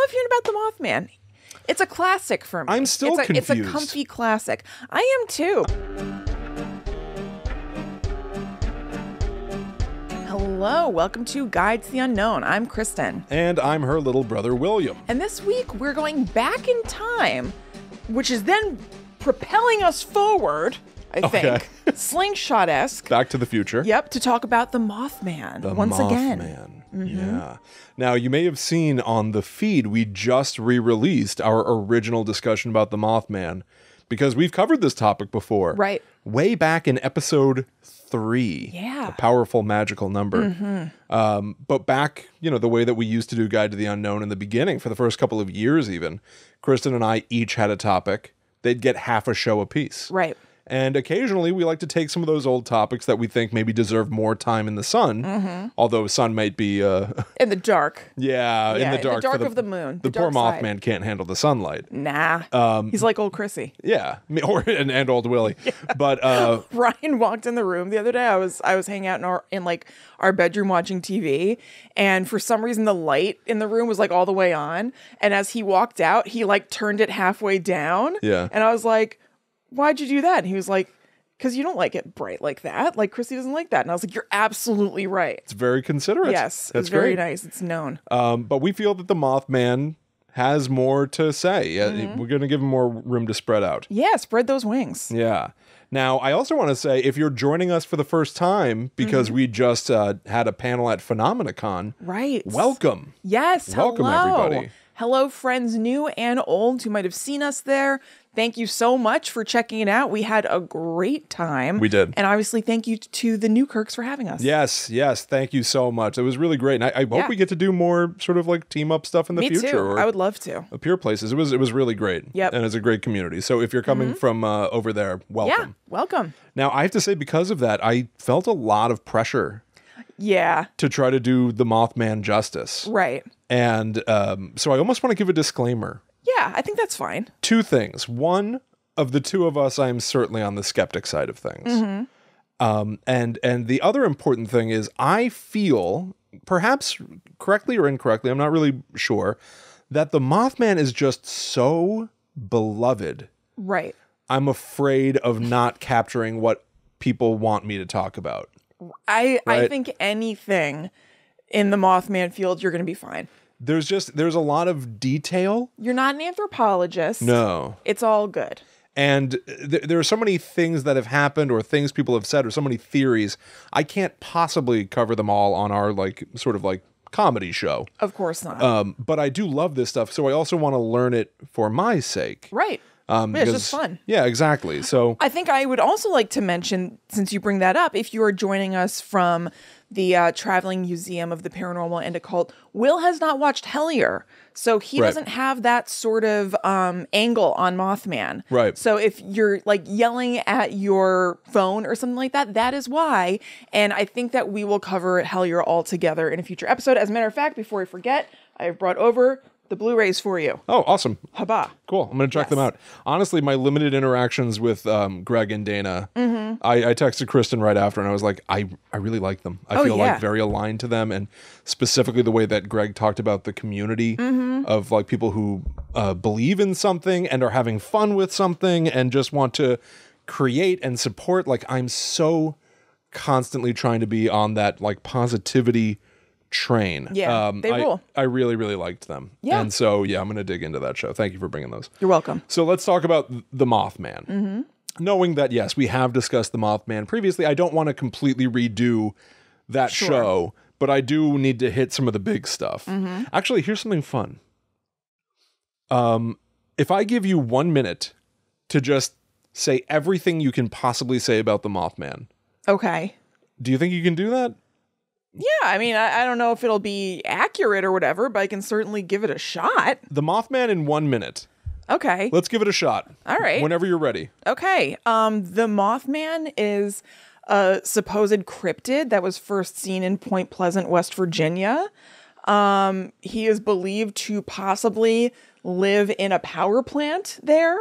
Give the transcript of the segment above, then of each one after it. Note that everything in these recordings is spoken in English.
love hearing about the Mothman. It's a classic for me. I'm still confused. It's a comfy classic. I am too. Hello, welcome to Guide to the Unknown. I'm Kristen. And I'm her little brother, William. And this week, we're going back in time, which is then propelling us forward, I think. Slingshot-esque. Back to the future. Yep, to talk about the Mothman once again. Mm-hmm. Yeah. Now, you may have seen on the feed, we just re-released our original discussion about the Mothman, because we've covered this topic before. Right. Way back in episode 3. Yeah. A powerful, magical number. Mm-hmm. But back, you know, the way that we used to do Guide to the Unknown in the beginning, for the first couple of years even, Kristen and I each had a topic. They'd get half a show apiece. Right. And occasionally, we like to take some of those old topics that we think maybe deserve more time in the sun, although sun might be... in the dark. Yeah, yeah, in the dark of the moon. The poor Mothman can't handle the sunlight. Nah. He's like old Chrissy. Yeah, and old Willie. Yeah. But Ryan walked in the room the other day. I was hanging out in our bedroom watching TV, and for some reason, the light in the room was like all the way on. And as he walked out, he like turned it halfway down. Yeah. And I was like... Why'd you do that? And he was like, because you don't like it bright like that. Like, Chrissy doesn't like that. And I was like, you're absolutely right. It's very considerate. Yes. That's very nice. It's known. But we feel that the Mothman has more to say. We're going to give him more room to spread out. Yeah. Spread those wings. Yeah. Now, I also want to say, if you're joining us for the first time, because we just had a panel at PhenomenaCon. Right. Welcome. Yes. Welcome, everybody. Hello, friends new and old who might have seen us there. Thank you so much for checking it out. We had a great time. We did. And obviously, thank you to the Newkirks for having us. Yes, yes. Thank you so much. It was really great. And I hope we get to do more sort of like team up stuff in the future. Me too. Or I would love to. Appear places. It was really great. Yep. And it's a great community. So if you're coming from over there, welcome. Yeah, welcome. Now, I have to say, because of that, I felt a lot of pressure. Yeah. To try to do the Mothman justice. Right. And so I almost want to give a disclaimer. Yeah, I think that's fine. Two things. One, of the two of us, I am certainly on the skeptic side of things. And the other important thing is I feel, perhaps correctly or incorrectly, I'm not really sure, that the Mothman is just so beloved. Right. I'm afraid of not capturing what people want me to talk about. I think anything in the Mothman field, you're going to be fine. There's a lot of detail. You're not an anthropologist. No. It's all good. And there are so many things that have happened or things people have said or so many theories. I can't possibly cover them all on our sort of comedy show. Of course not. But I do love this stuff. So I also want to learn it for my sake. Right. It's just fun. Yeah, exactly. So I think I would also like to mention, since you bring that up, if you are joining us from the Traveling Museum of the Paranormal and Occult, Will has not watched Hellier, so he doesn't have that sort of angle on Mothman. Right. So if you're like yelling at your phone or something like that, that is why. And I think that we will cover Hellier all together in a future episode. As a matter of fact, before I forget, I have brought over the Blu-rays for you. Oh, awesome. Haba. Cool. I'm going to check them out. Honestly, my limited interactions with Greg and Dana, I texted Kristen right after and I was like, I really like them. I feel like very aligned to them. And specifically the way that Greg talked about the community of like people who believe in something and are having fun with something and just want to create and support. Like I'm so constantly trying to be on that like positivity train. Yeah, they rule. I really, really liked them. Yeah. And so, yeah, I'm going to dig into that show. Thank you for bringing those. You're welcome. So let's talk about the Mothman. Knowing that, yes, we have discussed the Mothman previously, I don't want to completely redo that show, but I do need to hit some of the big stuff. Actually, here's something fun. If I give you 1 minute to just say everything you can possibly say about the Mothman. Okay. Do you think you can do that? Yeah, I mean, I don't know if it'll be accurate or whatever, but I can certainly give it a shot. The Mothman in 1 minute. Okay. Let's give it a shot. All right. Whenever you're ready. Okay. The Mothman is a supposed cryptid that was first seen in Point Pleasant, West Virginia. He is believed to possibly live in a power plant there.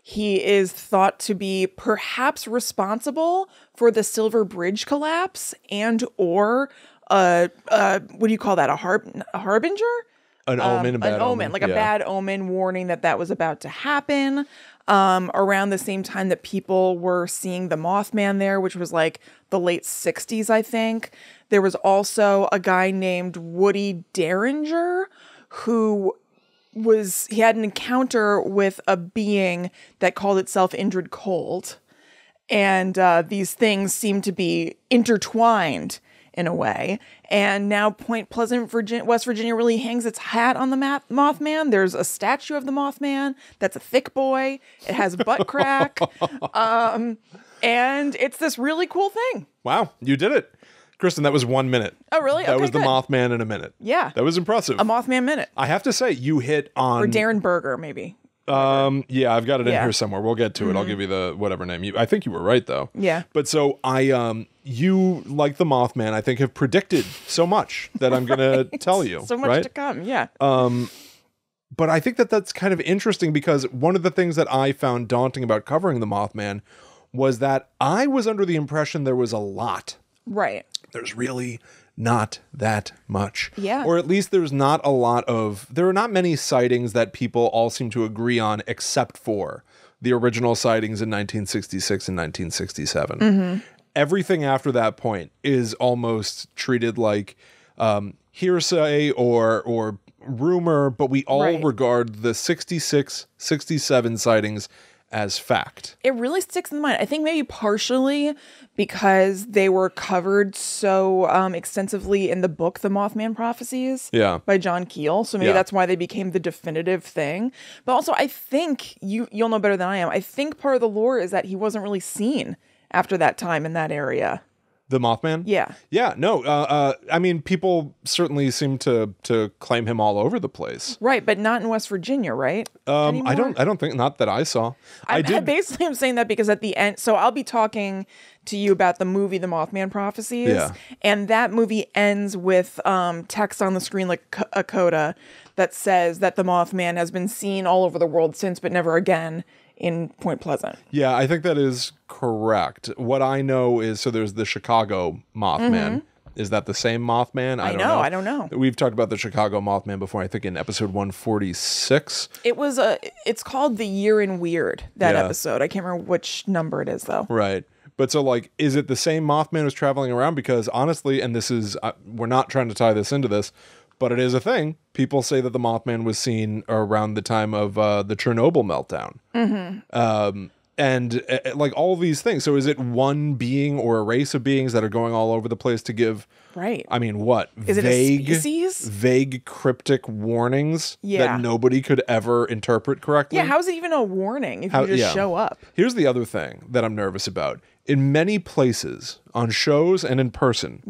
He is thought to be perhaps responsible for the Silver Bridge collapse and or what do you call that? A harbinger? An omen, a bad omen warning that was about to happen. Around the same time that people were seeing the Mothman there, which was like the late 60s, I think. There was also a guy named Woody Derenberger who he had an encounter with a being that called itself Indrid Cold. And these things seem to be intertwined in a way. And now Point Pleasant, West Virginia really hangs its hat on the Mothman. There's a statue of the Mothman that's a thick boy. It has butt crack. And it's this really cool thing. Wow, you did it. Kristen, that was 1 minute. Oh, really? That was good. The Mothman in a minute. Yeah. That was impressive. A Mothman minute. I have to say, you hit on... Or Derenberger, maybe. Yeah, I've got it in here somewhere. We'll get to it. I'll give you the whatever name. I think you were right, though. Yeah. But so you, like the Mothman, I think have predicted so much that I'm going to tell you. So much to come, yeah. But I think that's kind of interesting because one of the things that I found daunting about covering the Mothman was that I was under the impression there was a lot. Right. There's really not that much. Yeah. Or at least there's not a lot of... There are not many sightings that people all seem to agree on except for the original sightings in 1966 and 1967. Mm-hmm. Everything after that point is almost treated like hearsay or rumor, but we all regard the 66, 67 sightings as fact. It really sticks in the mind. I think maybe partially because they were covered so extensively in the book, The Mothman Prophecies by John Keel. So maybe that's why they became the definitive thing. But also I think, you'll know better than I am, I think part of the lore is that he wasn't really seen after that time in that area. The Mothman? Yeah. Yeah, no. I mean, people certainly seem to claim him all over the place. Right, but not in West Virginia, right? Anymore? I don't think, not that I saw. I basically am saying that because at the end, so I'll be talking to you about the movie, The Mothman Prophecies. Yeah. And that movie ends with text on the screen, like a coda, that says that the Mothman has been seen all over the world since, but never again in Point Pleasant. Yeah, I think that is correct. What I know is, so there's the Chicago Mothman. Mm-hmm. Is that the same Mothman? I don't know. We've talked about the Chicago Mothman before, I think in episode 146. It's called The Year in Weird, that episode. I can't remember which number it is, though. Right. But so, like, is it the same Mothman who's traveling around? Because honestly, and this is, we're not trying to tie this into this, but it is a thing. People say that the Mothman was seen around the time of the Chernobyl meltdown. Mm-hmm. Like all these things. So is it one being or a race of beings that are going all over the place to give? Right. I mean, what? Is it a species? Vague cryptic warnings that nobody could ever interpret correctly. Yeah. How is it even a warning if you just show up? Here's the other thing that I'm nervous about. In many places, on shows and in person,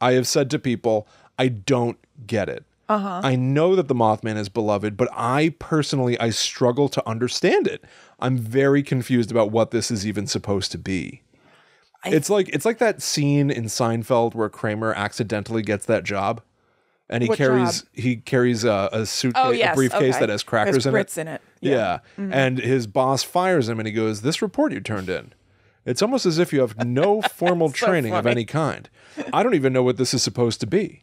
I have said to people, I don't get it. Uh-huh. I know that the Mothman is beloved, but I personally struggle to understand it. I'm very confused about what this is even supposed to be. It's like that scene in Seinfeld where Kramer accidentally gets that job, and he carries a suitcase, a briefcase that has crackers in it. There's Brits in it. Yeah. Mm-hmm. And his boss fires him, and he goes, "This report you turned in." It's almost as if you have no formal training of any kind. I don't even know what this is supposed to be.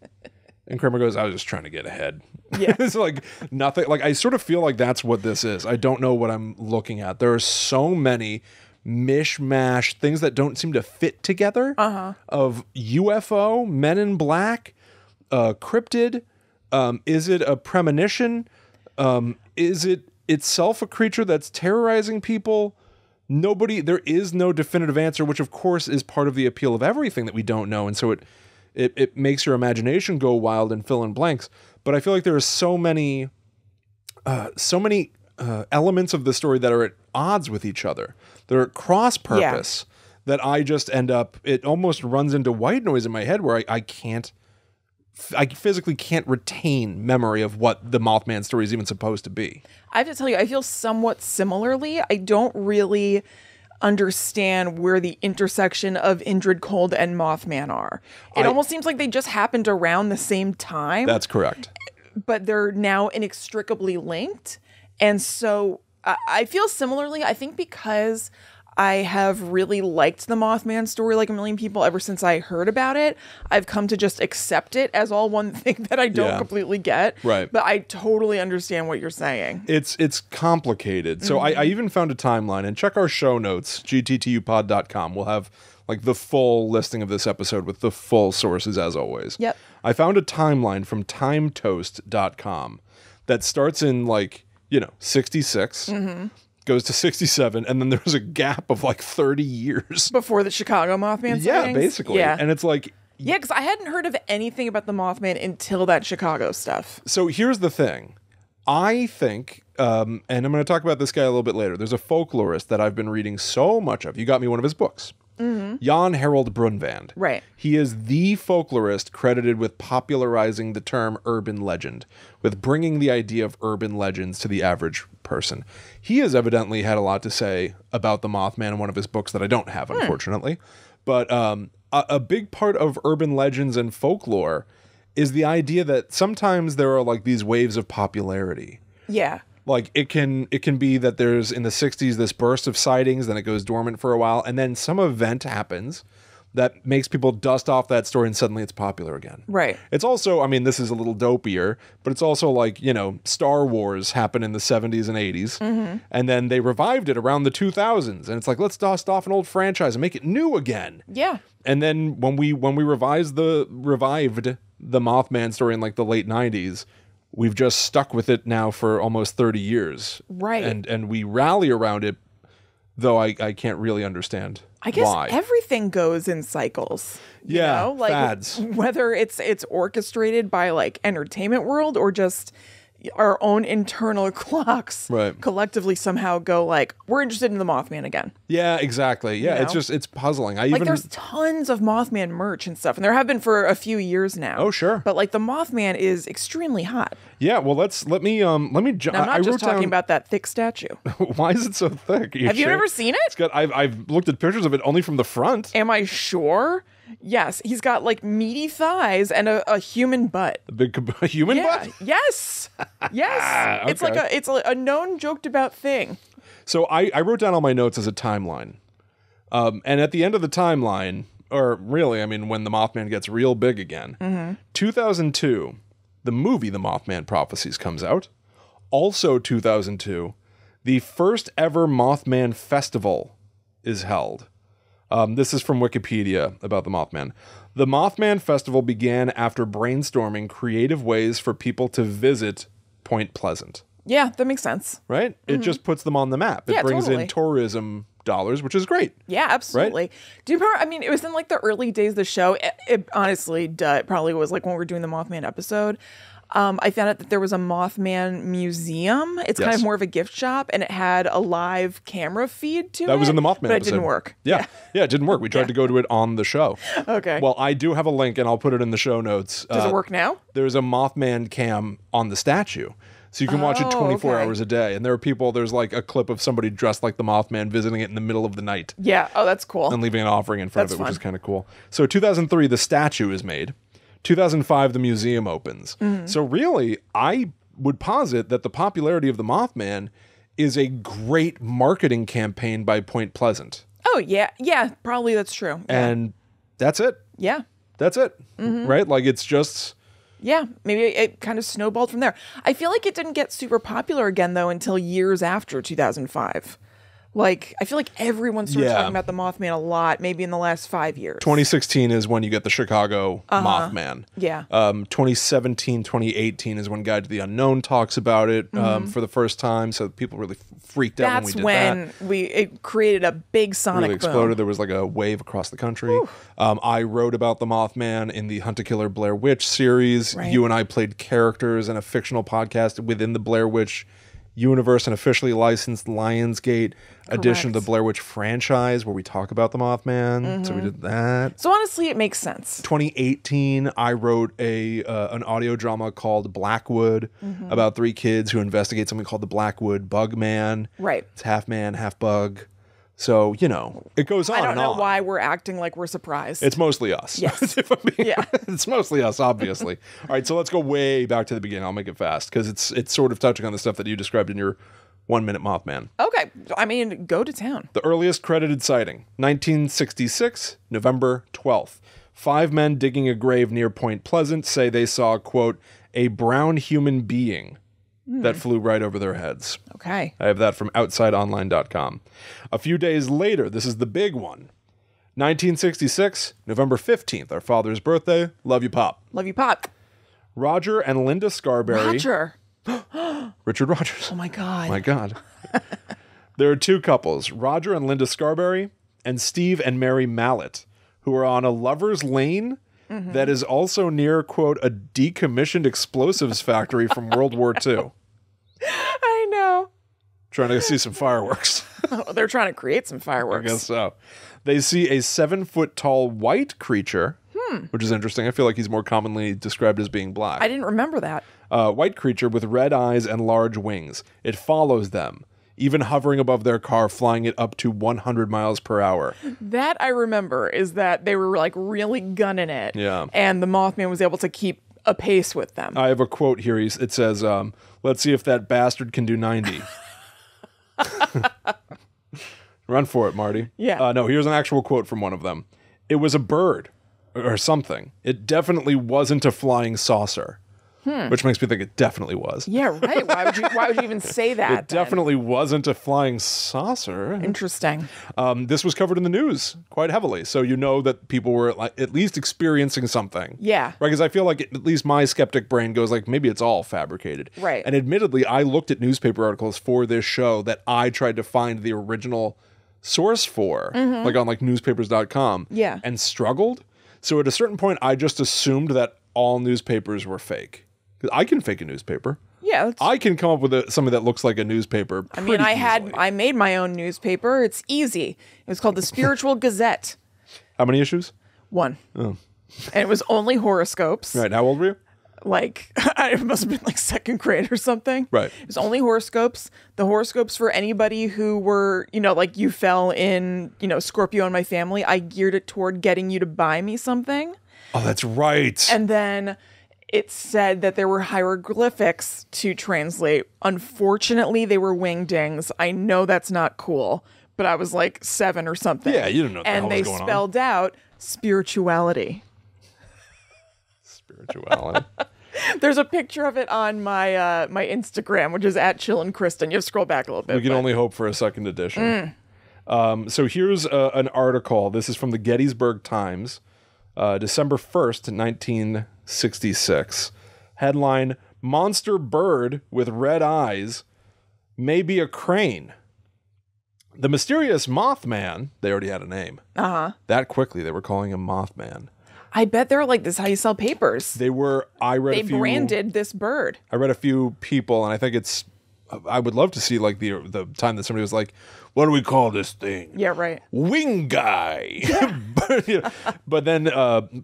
And Kramer goes, I was just trying to get ahead. Yeah. It's like nothing. Like, I sort of feel like that's what this is. I don't know what I'm looking at. There are so many mishmash things that don't seem to fit together of UFO, Men in Black, cryptid. Is it a premonition? Is it itself a creature that's terrorizing people? There is no definitive answer, which of course is part of the appeal of everything that we don't know. And so it makes your imagination go wild and fill in blanks. But I feel like there are so many elements of the story that are at odds with each other. They're at cross purpose that I just end up, it almost runs into white noise in my head where I physically can't retain memory of what the Mothman story is even supposed to be. I have to tell you, I feel somewhat similarly. I don't really understand where the intersection of Indrid Cold and Mothman are. It almost seems like they just happened around the same time. That's correct. But they're now inextricably linked. And so I feel similarly, I think because I have really liked the Mothman story like a million people ever since I heard about it. I've come to just accept it as all one thing that I don't completely get. Right. But I totally understand what you're saying. It's complicated. So I even found a timeline, and check our show notes, gttupod.com. We'll have like the full listing of this episode with the full sources as always. Yep. I found a timeline from Timetoast.com that starts in like, you know, 66. Mm-hmm. Goes to 67, and then there's a gap of like 30 years before the Chicago Mothman sightings. Yeah, basically. Yeah. And it's like, yeah, because I hadn't heard of anything about the Mothman until that Chicago stuff. So here's the thing, I think, and I'm going to talk about this guy a little bit later. There's a folklorist that I've been reading so much of. You got me one of his books, Jan Harold Brunvand. Right. He is the folklorist credited with popularizing the term urban legend, with bringing the idea of urban legends to the average person. He has evidently had a lot to say about the Mothman in one of his books that I don't have, unfortunately. But a big part of urban legends and folklore is the idea that sometimes there are like these waves of popularity. Yeah. Like it can be that there's in the 60s this burst of sightings, then it goes dormant for a while, and then some event happens that makes people dust off that story and suddenly it's popular again. Right. It's also, I mean, this is a little dopier, but it's also like, you know, Star Wars happened in the 70s and 80s, and then they revived it around the 2000s, and it's like, let's dust off an old franchise and make it new again. Yeah. And then when we revived the Mothman story in like the late 90s, we've just stuck with it now for almost 30 years. Right. And we rally around it, though I can't really understand. I guess why. Everything goes in cycles. Yeah, you know? Like fads. Whether it's orchestrated by like entertainment world or just our own internal clocks collectively somehow go like, we're interested in the Mothman again. Yeah, exactly. Yeah, you know? It's just, it's puzzling. I like even... There's tons of Mothman merch and stuff, and there have been for a few years now. Oh, sure. But like the Mothman is extremely hot. Yeah, well, let me jump. I'm not just talking about that thick statue. Why is it so thick? Have you ever seen it? It's got, I've looked at pictures of it only from the front. Am I sure? Yes, he's got like meaty thighs and a human butt. A big human butt? Yes. Yes. Okay. It's like a known joked about thing. So I wrote down all my notes as a timeline. And at the end of the timeline, or really, I mean, when the Mothman gets real big again, 2002, the movie The Mothman Prophecies comes out. Also 2002, the first ever Mothman festival is held. This is from Wikipedia about the Mothman. The Mothman Festival began after brainstorming creative ways for people to visit Point Pleasant. Yeah, that makes sense. Right? It just puts them on the map. It brings in tourism dollars, which is great. Yeah, absolutely. Right? Do you remember, I mean, it was in like the early days of the show. It honestly, it probably was like when we were doing the Mothman episode. I found out that there was a Mothman museum. It's kind of more of a gift shop, and it had a live camera feed to it. That was in the Mothman episode. But it didn't work. Yeah. Yeah, it didn't work. We tried to go to it on the show. Okay. Well, I do have a link, and I'll put it in the show notes. Does it work now? There's a Mothman cam on the statue. So you can watch it 24 hours a day. And there are people, there's like a clip of somebody dressed like the Mothman visiting it in the middle of the night. Yeah. Oh, that's cool. And leaving an offering in front of it, which is kind of cool. So 2003, the statue is made. 2005, the museum opens. So really, I would posit that the popularity of the Mothman is a great marketing campaign by Point Pleasant. Oh, yeah. Yeah, probably that's true. Yeah. And that's it. Yeah. That's it. Right? Like, it's just... Yeah, maybe it kind of snowballed from there. I feel like it didn't get super popular again, though, until years after 2005. Like, I feel like everyone started talking about the Mothman a lot, maybe in the last 5 years. 2016 is when you get the Chicago Mothman. Yeah. 2017, 2018 is when Guide to the Unknown talks about it for the first time. So people really freaked out when it created a big sonic really exploded. Boom. There was like a wave across the country. I wrote about the Mothman in the Hunt a Killer, Blair Witch series. Right. You and I played characters in a fictional podcast within the Blair Witch universe and officially licensed Lionsgate edition of the Blair Witch franchise where we talk about the Mothman. So we did that. So honestly, it makes sense. 2018, I wrote an audio drama called Blackwood about three kids who investigate something called the Blackwood Bug Man. Right. It's half man, half bug. So, you know, it goes on and on. I don't know why we're acting like we're surprised. It's mostly us. Yes. It's mostly us, obviously. All right, so let's go way back to the beginning. I'll make it fast because it's sort of touching on the stuff that you described in your 1 Minute Mothman. Okay, I mean, go to town. The earliest credited sighting, 1966, November 12th. 5 men digging a grave near Point Pleasant say they saw, quote, a brown human being that flew right over their heads. Okay. I have that from outsideonline.com. A few days later, this is the big one. 1966, November 15th, our father's birthday. Love you, Pop. Love you, Pop. Roger and Linda Scarberry. Roger. Richard Rogers. Oh, my God. Oh my God. There are 2 couples, Roger and Linda Scarberry and Steve and Mary Mallet, who are on a lover's lane that is also near, quote, a decommissioned explosives factory from World War II. I know. Trying to see some fireworks. Oh, they're trying to create some fireworks. I guess so. They see a 7-foot-tall white creature, which is interesting. I feel like he's more commonly described as being black. I didn't remember that. White creature with red eyes and large wings. It follows them, even hovering above their car, flying it up to 100 miles per hour. That I remember, is that they were like really gunning it. Yeah. And the Mothman was able to keep a pace with them. I have a quote here. It says, let's see if that bastard can do 90. Run for it, Marty. Yeah. No, here's an actual quote from one of them. It was a bird or something. It definitely wasn't a flying saucer. Which makes me think it definitely was. Yeah, right. Why would you even say that? It definitely wasn't a flying saucer. Interesting. This was covered in the news quite heavily, so you know that people were at least experiencing something. Yeah. Right, because I feel like at least my skeptic brain goes like, maybe it's all fabricated. Right. And admittedly, I looked at newspaper articles for this show that I tried to find the original source for, like on like newspapers.com, and struggled. So at a certain point, I just assumed that all newspapers were fake. I can fake a newspaper. Yeah. I can come up with something that looks like a newspaper. I mean, I made my own newspaper. It's easy. It was called the Spiritual Gazette. How many issues? 1. Oh. And it was only horoscopes. Right. How old were you? Like, I must have been like 2nd grade or something. Right. It was only horoscopes. The horoscopes for anybody who were, you know, like you fell in, you know, Scorpio and my family. I geared it toward getting you to buy me something. Oh, that's right. And then it said that there were hieroglyphics to translate. Unfortunately, they were wingdings. I know that's not cool, but I was like 7 or something. Yeah, you didn't know what the hell was going on. And they spelled out spirituality. Spirituality. There's a picture of it on my my Instagram, which is at Chill and Kristen. You have to scroll back a little bit. We can only hope for a 2nd edition. So here's an article. This is from the Gettysburg Times, December 1st, 1966. Headline, Monster Bird with Red Eyes May Be a Crane. The mysterious Mothman, they already had a name. That quickly, they were calling him Mothman. I bet they're like, this is how you sell papers. They were, they branded this bird. I read a few people, and I think it's, I would love to see like the time that somebody was like, what do we call this thing? Yeah, right. Wing guy. Yeah. But, you know, but then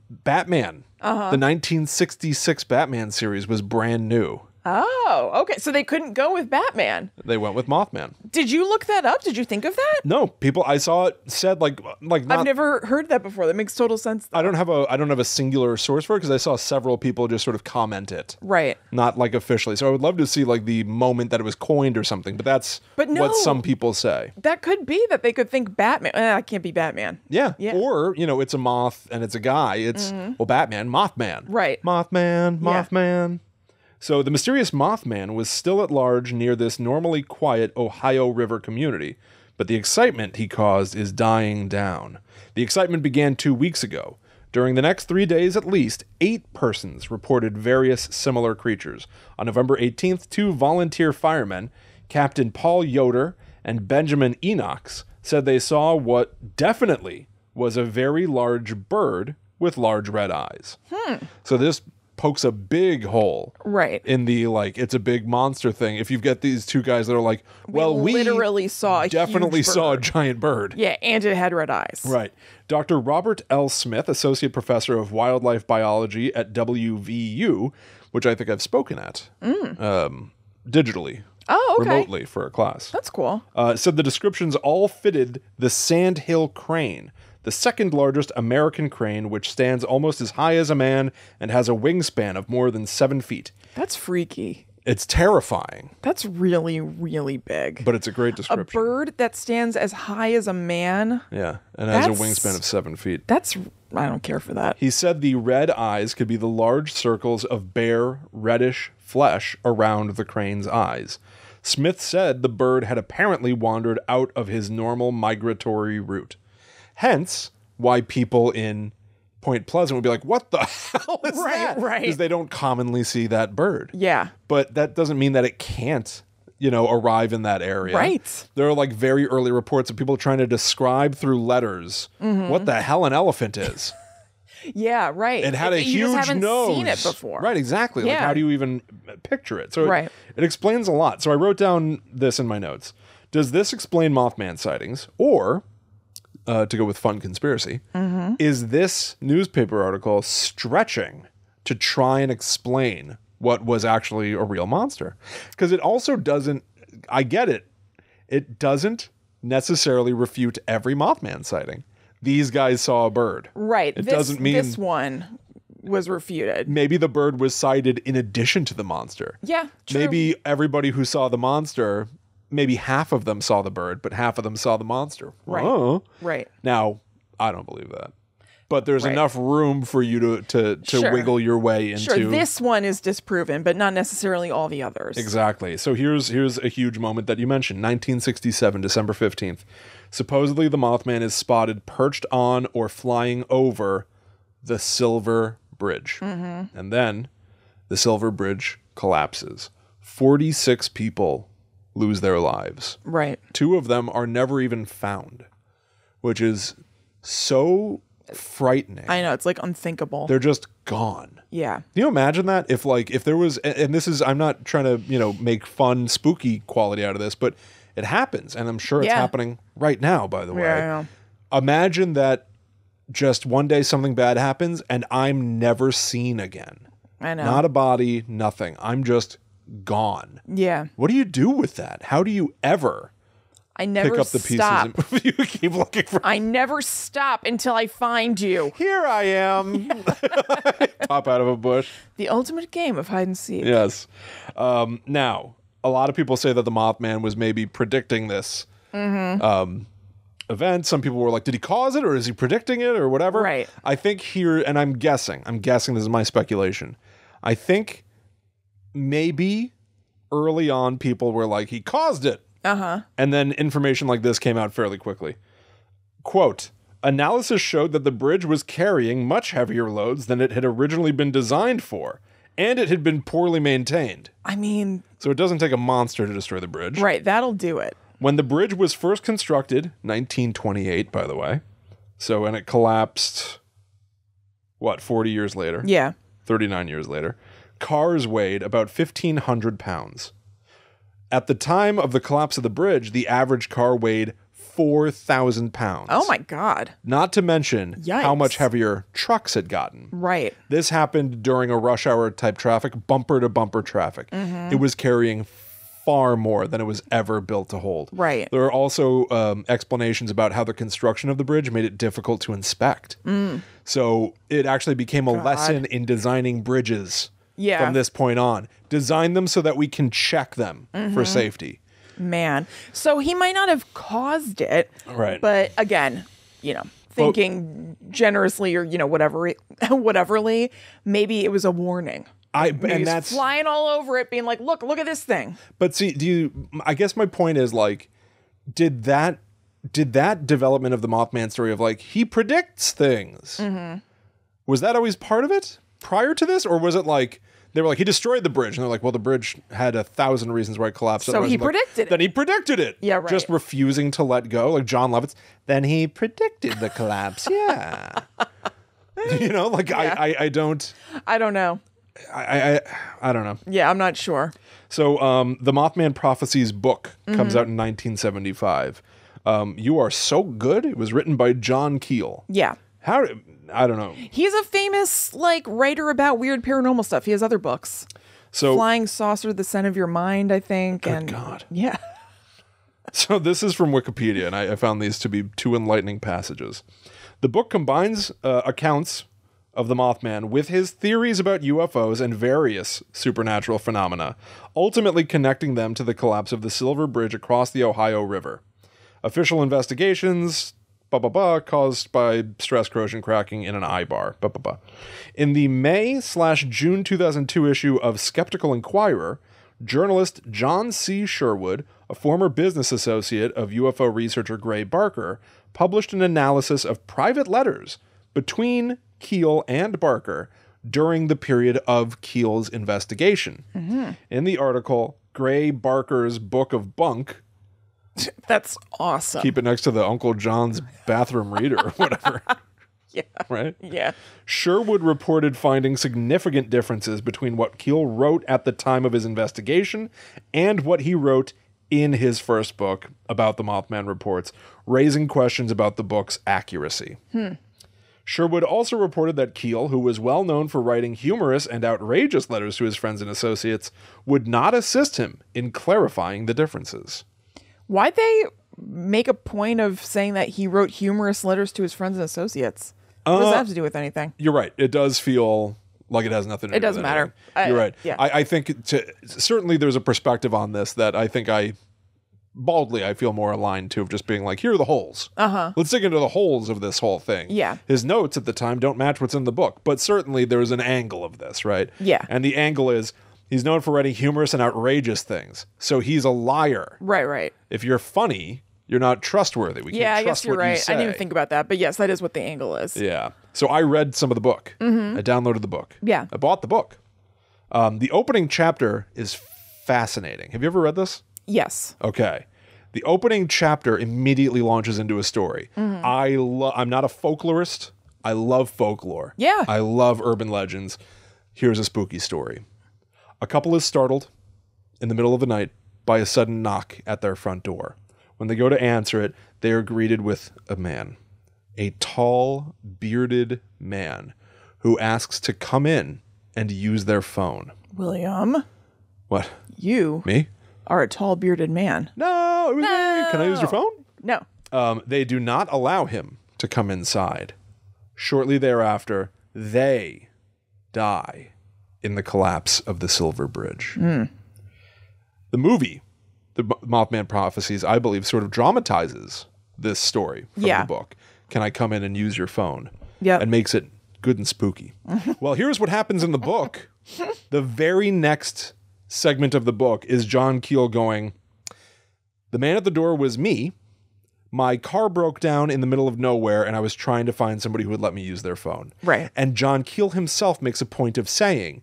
Batman, the 1966 Batman series was brand new. Oh, okay. So they couldn't go with Batman. They went with Mothman. Did you look that up? Did you think of that? No, people. I saw it said like. I've never heard that before. That makes total sense. Though. I don't have a singular source for it because I saw several people just sort of comment it. Right. Not like officially. So I would love to see like the moment that it was coined or something. But that's what some people say. That could be that they could think Batman. I can't be Batman. Yeah. Or you know, it's a moth and it's a guy. It's well, Batman, Mothman. Right. Mothman, Mothman. Yeah. So the mysterious Mothman was still at large near this normally quiet Ohio River community, but the excitement he caused is dying down. The excitement began 2 weeks ago. During the next 3 days at least, 8 persons reported various similar creatures. On November 18th, 2 volunteer firemen, Captain Paul Yoder and Benjamin Enox, said they saw what definitely was a very large bird with large red eyes. So this pokes a big hole in the, like, it's a big monster thing. If you've got these 2 guys that are like, well, we literally saw a giant bird. Yeah, and it had red eyes. Right. Dr. Robert L. Smith, Associate Professor of Wildlife Biology at WVU, which I think I've spoken at digitally, remotely for a class. That's cool. Said the descriptions all fitted the sandhill crane, the 2nd largest American crane, which stands almost as high as a man and has a wingspan of more than 7 feet. That's freaky. It's terrifying. That's really, really big. But it's a great description. A bird that stands as high as a man. Yeah, and has a wingspan of 7 feet. That's... I don't care for that. He said the red eyes could be the large circles of bare, reddish flesh around the crane's eyes. Smith said the bird had apparently wandered out of his normal migratory route. Hence, why people in Point Pleasant would be like, what the hell is that? Right. Because they don't commonly see that bird. Yeah. But that doesn't mean that it can't, you know, arrive in that area. Right. There are like very early reports of people trying to describe through letters what the hell an elephant is. Yeah, right. It had a huge nose. You just haven't seen it before. Right, exactly. Yeah. Like, how do you even picture it? So it explains a lot. So I wrote down this in my notes. Does this explain Mothman sightings? Or... to go with fun conspiracy, is this newspaper article stretching to try and explain what was actually a real monster? Because it also doesn't, I get it, it doesn't necessarily refute every Mothman sighting. These guys saw a bird. Right. It doesn't mean... This one was refuted. Maybe the bird was sighted in addition to the monster. Yeah, true. Maybe everybody who saw the monster... Maybe half of them saw the bird, but half of them saw the monster. Right. Whoa. Right. Now, I don't believe that. But there's enough room for you to wiggle your way into... Sure, this one is disproven, but not necessarily all the others. Exactly. So here's a huge moment that you mentioned. 1967, December 15th. Supposedly, the Mothman is spotted perched on or flying over the Silver Bridge. And then, the Silver Bridge collapses. 46 people... lose their lives. Right. 2 of them are never even found, which is so frightening. I know. It's like unthinkable. They're just gone. Yeah. Can you imagine that? If like, if there was, and this is, I'm not trying to, you know, make fun, spooky quality out of this, but it happens. And I'm sure it's happening right now, by the way. Yeah, imagine that just one day something bad happens and I'm never seen again. I know. Not a body, nothing. I'm just gone. Yeah. What do you do with that? How do you ever pick up the pieces? And you keep looking for... I never stop until I find you. Here I am. Pop out of a bush. The ultimate game of hide and seek. Yes. Now, a lot of people say that the Mothman was maybe predicting this event. Some people were like, did he cause it or is he predicting it or whatever? Right. I think here, and I'm guessing this is my speculation. I think... maybe early on people were like, he caused it. And then information like this came out fairly quickly. Quote, analysis showed that the bridge was carrying much heavier loads than it had originally been designed for, and it had been poorly maintained. I mean... So it doesn't take a monster to destroy the bridge. Right, that'll do it. When the bridge was first constructed, 1928, by the way, so, and it collapsed, what, 40 years later? Yeah. 39 years later. Cars weighed about 1,500 pounds. At the time of the collapse of the bridge, the average car weighed 4,000 pounds. Oh, my God. Not to mention how much heavier trucks had gotten. Right. This happened during a rush hour type traffic, bumper-to-bumper traffic. It was carrying far more than it was ever built to hold. Right. There are also explanations about how the construction of the bridge made it difficult to inspect. So it actually became a lesson in designing bridges. Yeah. From this point on, design them so that we can check them for safety. Man. So he might not have caused it. Right. But again, you know, thinking generously or, you know, whateverly, maybe it was a warning. And that's flying all over it being like, look at this thing. But see, I guess my point is like, did that development of the Mothman story of like, he predicts things. Was that always part of it prior to this? Or was it like, they were like, he destroyed the bridge. And they're like, well, the bridge had 1,000 reasons why it collapsed. So he predicted it. Then he predicted it. Yeah, right. Just refusing to let go. Like John Lovitz. Then he predicted the collapse. Yeah. You know, like I don't know. I don't know. Yeah, I'm not sure. So the Mothman Prophecies book comes out in 1975. You Are So Good. It was written by John Keel. Yeah. How... I don't know. He's a famous like writer about weird paranormal stuff. He has other books. So Flying Saucer, The Scent of Your Mind, I think. Good and God. Yeah. So this is from Wikipedia, and I found these to be 2 enlightening passages. The book combines accounts of the Mothman with his theories about UFOs and various supernatural phenomena, ultimately connecting them to the collapse of the Silver Bridge across the Ohio River. Official investigations, blah, blah, blah, caused by stress corrosion cracking in an eye bar, blah, blah, blah. In the May/June 2002 issue of Skeptical Inquirer, journalist John C. Sherwood, a former business associate of UFO researcher Gray Barker, published an analysis of private letters between Keel and Barker during the period of Keel's investigation. Mm-hmm. In the article, Gray Barker's Book of Bunk. That's awesome. Keep it next to the Uncle John's bathroom reader or whatever. Yeah. Right? Yeah. Sherwood reported finding significant differences between what Keel wrote at the time of his investigation and what he wrote in his first book about the Mothman reports, raising questions about the book's accuracy. Hmm. Sherwood also reported that Keel, who was well known for writing humorous and outrageous letters to his friends and associates, would not assist him in clarifying the differences. Why'd they make a point of saying that he wrote humorous letters to his friends and associates? What does that have to do with anything? You're right. It does feel like it has nothing to do with anything. It doesn't matter. You're right. Yeah. I think certainly there's a perspective on this that I think I feel more aligned to, of just being like, here are the holes. Uh-huh. Let's dig into the holes of this whole thing. Yeah. His notes at the time don't match what's in the book, but certainly there's an angle of this, right? Yeah. And the angle is he's known for writing humorous and outrageous things, so he's a liar. Right, right. If you're funny, you're not trustworthy. We can't trust what you say. Yeah, I guess you're right. I didn't even think about that, but yes, that is what the angle is. Yeah. So I read some of the book. Mm-hmm. I downloaded the book. Yeah. I bought the book. The opening chapter is fascinating. Have you ever read this? Yes. Okay. The opening chapter immediately launches into a story. Mm-hmm. I'm not a folklorist. I love folklore. Yeah. I love urban legends. Here's a spooky story. A couple is startled in the middle of the night by a sudden knock at their front door. When they go to answer it, they are greeted with a man, a tall, bearded man who asks to come in and use their phone. William. What? You. Me? Are a tall bearded man. No, it was me. Can I use your phone? No. They do not allow him to come inside. Shortly thereafter, they die in the collapse of the Silver Bridge. Mm. The movie, The Mothman Prophecies, I believe sort of dramatizes this story from the book. Can I come in and use your phone? Yeah. And makes it good and spooky. Well, here's what happens in the book. The very next segment of the book is John Keel going, the man at the door was me. My car broke down in the middle of nowhere, and I was trying to find somebody who would let me use their phone. Right. And John Keel himself makes a point of saying,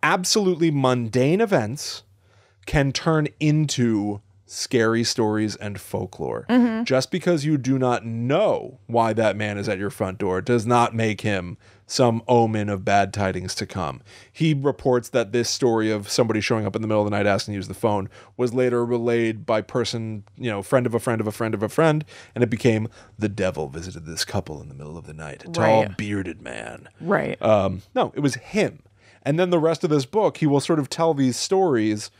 absolutely mundane events can turn into scary stories and folklore. Mm-hmm. Just because you do not know why that man is at your front door does not make him some omen of bad tidings to come. He reports that this story of somebody showing up in the middle of the night asking to use the phone was later relayed by person, friend of a friend of a friend of a friend, and it became the devil visited this couple in the middle of the night. A tall, bearded man. Right. No, it was him. And then the rest of this book, he will sort of tell these stories,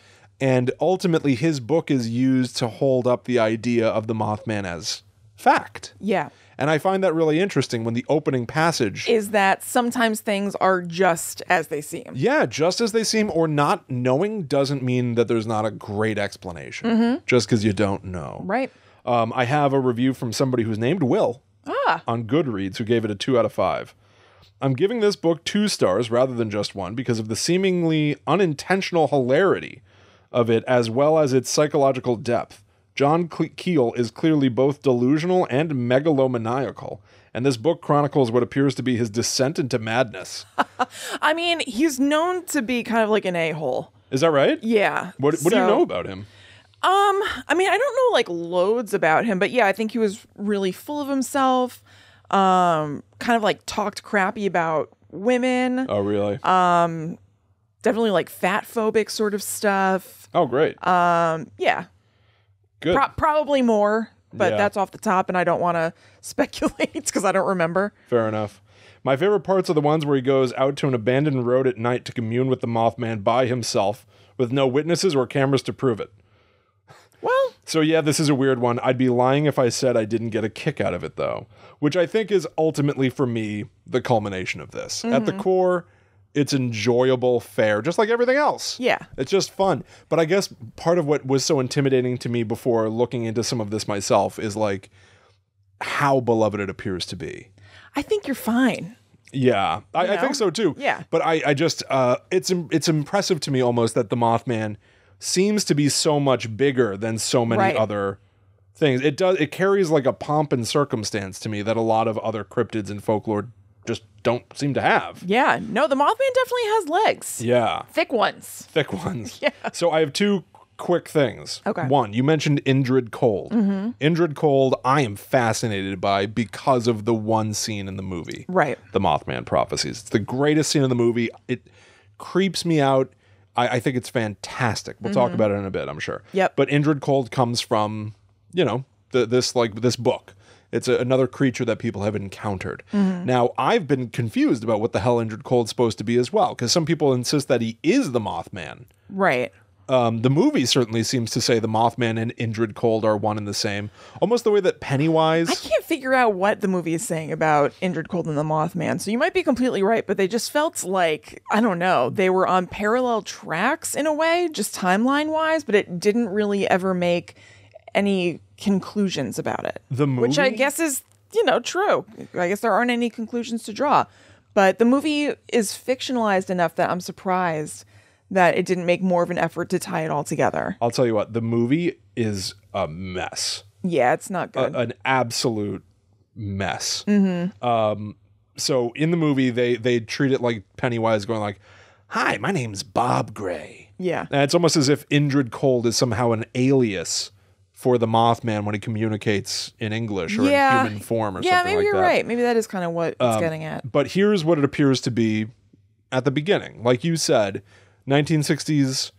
and ultimately his book is used to hold up the idea of the Mothman as fact. Yeah. And I find that really interesting when the opening passage is that sometimes things are just as they seem. Yeah, just as they seem, or not knowing doesn't mean that there's not a great explanation. Mm-hmm. Just because you don't know. Right. I have a review from somebody who's named Will on Goodreads who gave it a 2 out of 5. I'm giving this book 2 stars rather than just 1 because of the seemingly unintentional hilarity of it as well as its psychological depth. John Keel is clearly both delusional and megalomaniacal, and this book chronicles what appears to be his descent into madness. I mean, he's known to be kind of like an a-hole. Is that right? Yeah. What do you know about him? I mean, I don't know like loads about him, but yeah, I think he was really full of himself, kind of like talked crappy about women. Oh, really? Definitely like fat phobic sort of stuff. Oh, great. Yeah. Probably more, but that's off the top, and I don't want to speculate because I don't remember. Fair enough. My favorite parts are the ones where he goes out to an abandoned road at night to commune with the Mothman by himself with no witnesses or cameras to prove it. Well, So yeah, this is a weird one. I'd be lying if I said I didn't get a kick out of it, though, which I think is ultimately, for me, the culmination of this. Mm-hmm. At the core, it's enjoyable fare, just like everything else. Yeah. It's just fun. But I guess part of what was so intimidating to me before looking into some of this myself is, like, how beloved it appears to be. I think you're fine. Yeah, I think so, too. Yeah. But I just, it's impressive to me almost that the Mothman seems to be so much bigger than so many other things. It does. It carries like a pomp and circumstance to me that a lot of other cryptids and folklore just don't seem to have. Yeah. No, the Mothman definitely has legs. Yeah. Thick ones. Thick ones. Yeah. So I have two quick things. Okay. One, you mentioned Indrid Cold. Mm-hmm. Indrid Cold, I am fascinated by because of the one scene in the movie. Right. The Mothman Prophecies. It's the greatest scene in the movie. It creeps me out. I think it's fantastic. We'll talk about it in a bit, I'm sure. Yep. But Indrid Cold comes from, you know, this book. It's another creature that people have encountered. Mm-hmm. Now, I've been confused about what the hell Indrid Cold's supposed to be as well, because some people insist that he is the Mothman. Right. The movie certainly seems to say the Mothman and Indrid Cold are one and the same, almost the way that Pennywise... I can't figure out what the movie is saying about Indrid Cold and the Mothman, so you might be completely right, but they just felt like, I don't know, they were on parallel tracks in a way, just timeline-wise, but it didn't really ever make any conclusions about it. The movie? Which I guess is, you know, true. I guess there aren't any conclusions to draw, but the movie is fictionalized enough that I'm surprised that it didn't make more of an effort to tie it all together. I'll tell you what, the movie is a mess. Yeah, it's not good. An absolute mess. Mm-hmm. So in the movie, they treat it like Pennywise going like, "Hi, my name's Bob Gray." Yeah. And it's almost as if Indrid Cold is somehow an alias for the Mothman when he communicates in English or in human form or something like that. Yeah, maybe you're right. Maybe that is kind of what it's getting at. But here's what it appears to be at the beginning. Like you said... 1960s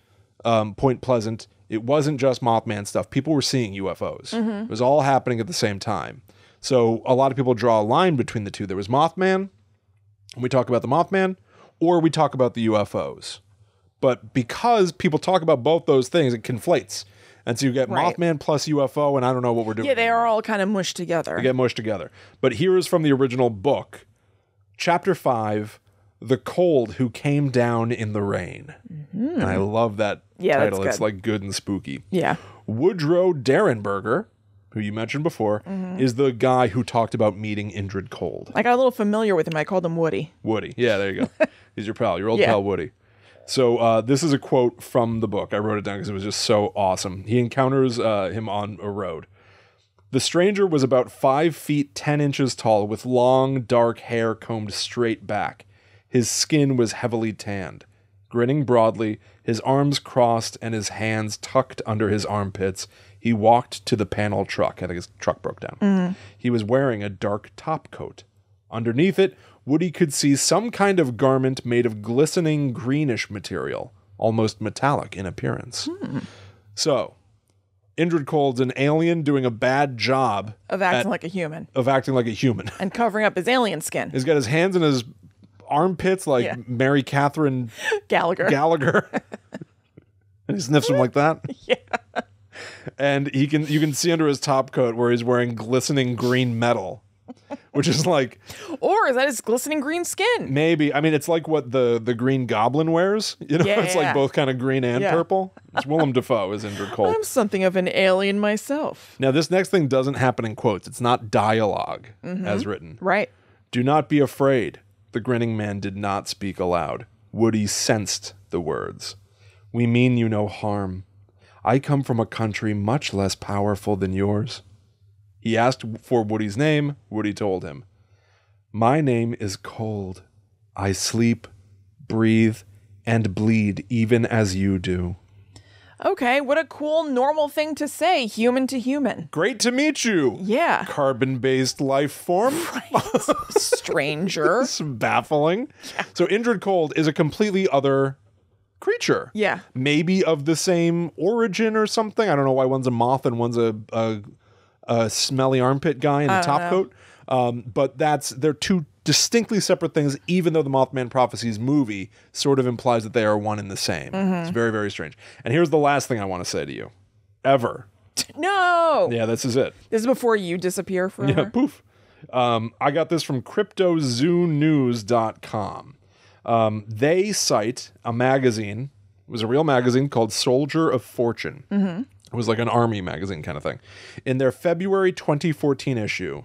Point Pleasant, it wasn't just Mothman stuff. People were seeing UFOs. Mm-hmm. It was all happening at the same time. So a lot of people draw a line between the two. There was Mothman, and we talk about the Mothman, or we talk about the UFOs. But because people talk about both those things, it conflates. And so you get Mothman plus UFO, and I don't know what we're doing. Yeah, they are all kind of mushed together. They get mushed together. But here is from the original book, Chapter 5, The Cold Who Came Down in the Rain. Mm-hmm. And I love that title. It's like good and spooky. Yeah. Woodrow Derenberger, who you mentioned before, is the guy who talked about meeting Indrid Cold. I got a little familiar with him. I called him Woody. Woody. Yeah, there you go. He's your pal, your old pal Woody. So this is a quote from the book. I wrote it down because it was just so awesome. He encounters him on a road. The stranger was about 5 feet 10 inches tall with long, dark hair combed straight back. His skin was heavily tanned. Grinning broadly, his arms crossed and his hands tucked under his armpits, he walked to the panel truck. I think his truck broke down. He was wearing a dark top coat. Underneath it, Woody could see some kind of garment made of glistening greenish material, almost metallic in appearance. So, Indrid Cold's an alien doing a bad job of acting like a human. Of acting like a human. And covering up his alien skin. He's got his hands in his armpits like Mary Catherine Gallagher. And he sniffs him like that. Yeah. And you can see under his top coat where he's wearing glistening green metal, which is like... Or is that his glistening green skin? Maybe. I mean, it's like what the Green Goblin wears. You know, it's like both kind of green and purple. It's Willem Dafoe is Indrid Cold. I'm something of an alien myself. Now, this next thing doesn't happen in quotes. It's not dialogue as written. Right. Do not be afraid. The grinning man did not speak aloud. Woody sensed the words. We mean you no harm. I come from a country much less powerful than yours. He asked for Woody's name. Woody told him. My name is Cold. I sleep, breathe, and bleed even as you do. Okay, what a cool, normal thing to say, human to human. Great to meet you. Yeah. Carbon-based life form. Right. Stranger. It's baffling. Yeah. So Indrid Cold is a completely other creature. Yeah. Maybe of the same origin or something. I don't know why one's a moth and one's a smelly armpit guy in a top coat. But they're two distinctly separate things, even though the Mothman Prophecies movie sort of implies that they are one and the same. It's very, very strange. And here's the last thing I want to say to you. Ever No. Yeah, this is it. This is before you disappear forever. Yeah, poof. I got this from cryptozoonews.com. They cite a magazine. It was a real magazine called Soldier of Fortune. Mm-hmm. It was like an army magazine kind of thing. In their February 2014 issue,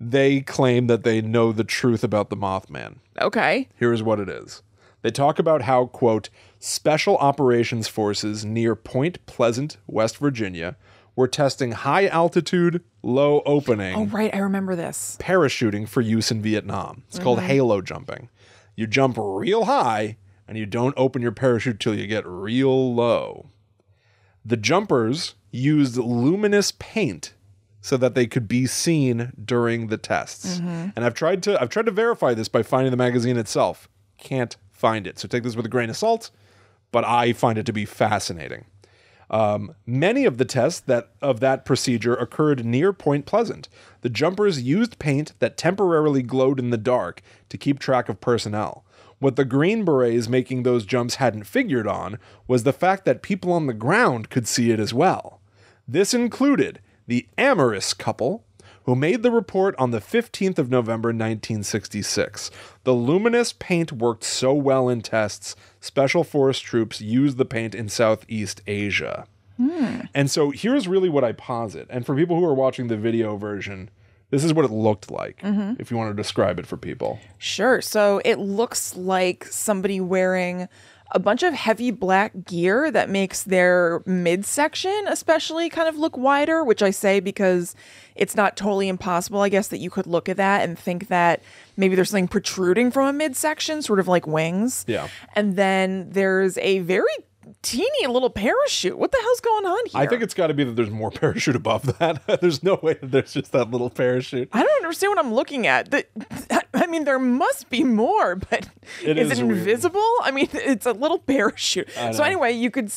they claim that they know the truth about the Mothman. Okay. Here's what it is. They talk about how, quote, special operations forces near Point Pleasant, West Virginia, were testing high altitude, low opening. Oh, right. I remember this. Parachuting for use in Vietnam. It's called HALO jumping. You jump real high and you don't open your parachute till you get real low. The jumpers used luminous paint so that they could be seen during the tests. Mm-hmm. And I've tried to verify this by finding the magazine itself. Can't find it. So take this with a grain of salt, but I find it to be fascinating. Many of the tests of that procedure occurred near Point Pleasant. The jumpers used paint that temporarily glowed in the dark to keep track of personnel. What the Green Berets making those jumps hadn't figured on was the fact that people on the ground could see it as well. This included the amorous couple who made the report on the 15th of November, 1966. The luminous paint worked so well in tests, Special Force troops used the paint in Southeast Asia. Mm. And so here's really what I posit. And for people who are watching the video version, this is what it looked like, mm-hmm. if you want to describe it for people. Sure. So it looks like somebody wearing a bunch of heavy black gear that makes their midsection especially kind of look wider, which I say because it's not totally impossible, I guess, that you could look at that and think that maybe there's something protruding from a midsection, sort of like wings. Yeah. And then there's a very teeny little parachute. What the hell's going on here? I think it's got to be that there's more parachute above that. There's no way that there's just that little parachute. I don't understand what I'm looking at. I mean, there must be more, but is it invisible? Weird. I mean, it's a little parachute. So anyway, you could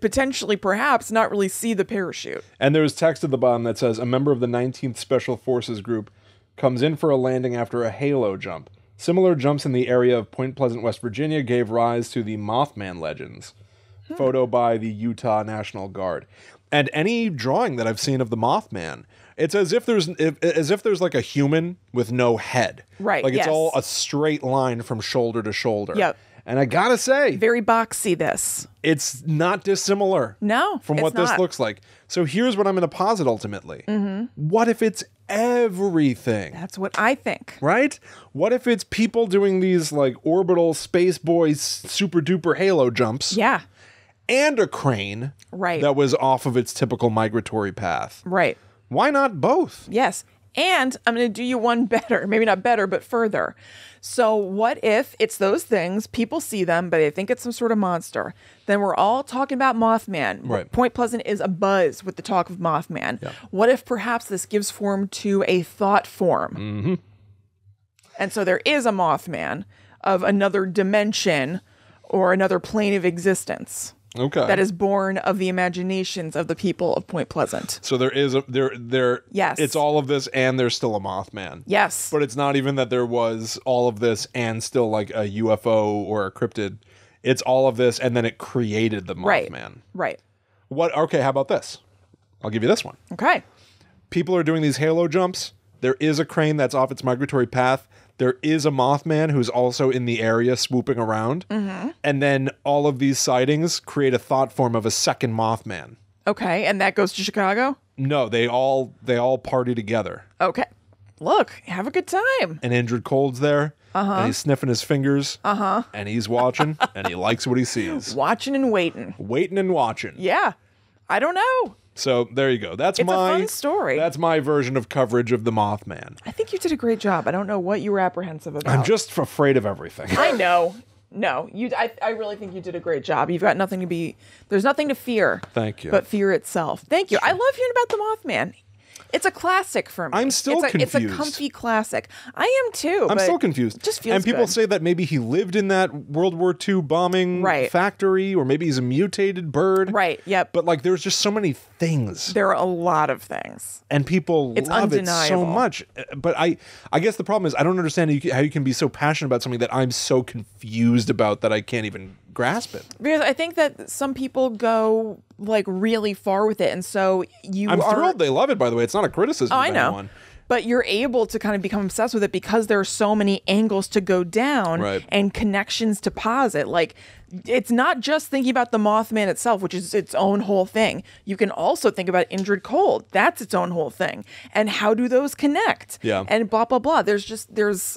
potentially perhaps not really see the parachute. And there's text at the bottom that says, a member of the 19th Special Forces Group comes in for a landing after a halo jump. Similar jumps in the area of Point Pleasant, West Virginia gave rise to the Mothman legends. Photo by the Utah National Guard. And any drawing that I've seen of the Mothman, it's as if there's like a human with no head. Right. Like, yes. It's all a straight line from shoulder to shoulder. Yep. And I gotta say, very boxy, this. It's not dissimilar. No. From what this looks like. So here's what I'm gonna posit ultimately. Mm-hmm. What if it's everything? That's what I think. Right? What if it's people doing these like orbital space boys super duper halo jumps? Yeah. And a crane, right, that was off of its typical migratory path. Right. Why not both? Yes. And I'm going to do you one better. Maybe not better, but further. So what if it's those things, people see them, but they think it's some sort of monster. Then we're all talking about Mothman. Right. Point Pleasant is abuzz with the talk of Mothman. Yeah. What if perhaps this gives form to a thought form? Mm-hmm. And so there is a Mothman of another dimension or another plane of existence. Okay. That is born of the imaginations of the people of Point Pleasant. So there is there. Yes. It's all of this, and there's still a Mothman. Yes. But it's not even that there was all of this and still like a UFO or a cryptid. It's all of this, and then it created the Mothman. Right. Right. What? Okay. How about this? I'll give you this one. Okay. People are doing these halo jumps. There is a crane that's off its migratory path. There is a Mothman who's also in the area swooping around. Mm-hmm. And then all of these sightings create a thought form of a second Mothman. Okay. And that goes to Chicago? No, they all party together. Okay. Look, have a good time. And Indrid Cold's there. Uh-huh. And he's sniffing his fingers. Uh-huh. And he's watching. And he likes what he sees. Watching and waiting. Waiting and watching. Yeah. I don't know. So there you go. It's a fun story. That's my version of coverage of the Mothman. I think you did a great job. I don't know what you were apprehensive about. I'm just afraid of everything. I know. No, I really think you did a great job. You've got nothing to be. There's nothing to fear. Thank you. But fear itself. Thank you. Sure. I love hearing about the Mothman. It's a classic for me. I'm still confused. It's a comfy classic. I am too. I'm still confused. It just feels and people good. Say that maybe he lived in that World War II bombing factory, or maybe he's a mutated bird. Right. Yep. But like, there's just so many things. There are a lot of things, and people love it so much. But I guess the problem is I don't understand how you can be so passionate about something that I'm so confused about that I can't even grasp it. Because I think that some people go like really far with it, and so I'm thrilled they love it. By the way, it's not a criticism. Oh, I know. Anyone. But you're able to kind of become obsessed with it because there are so many angles to go down and connections to posit. Like, it's not just thinking about the Mothman itself, which is its own whole thing. You can also think about Indrid Cold. That's its own whole thing. And how do those connect? Yeah. And blah, blah, blah. There's just, there is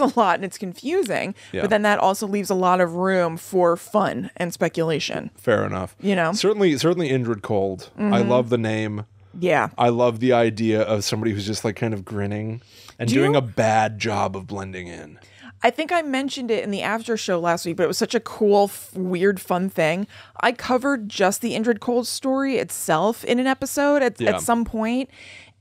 a lot, and it's confusing. Yeah. But then that also leaves a lot of room for fun and speculation. Fair enough. You know? Certainly Indrid Cold. Mm-hmm. I love the name. Yeah. I love the idea of somebody who's just like kind of grinning and doing a bad job of blending in. I think I mentioned it in the after show last week, but it was such a cool, weird, fun thing. I covered just the Indrid Cold story itself in an episode at some point,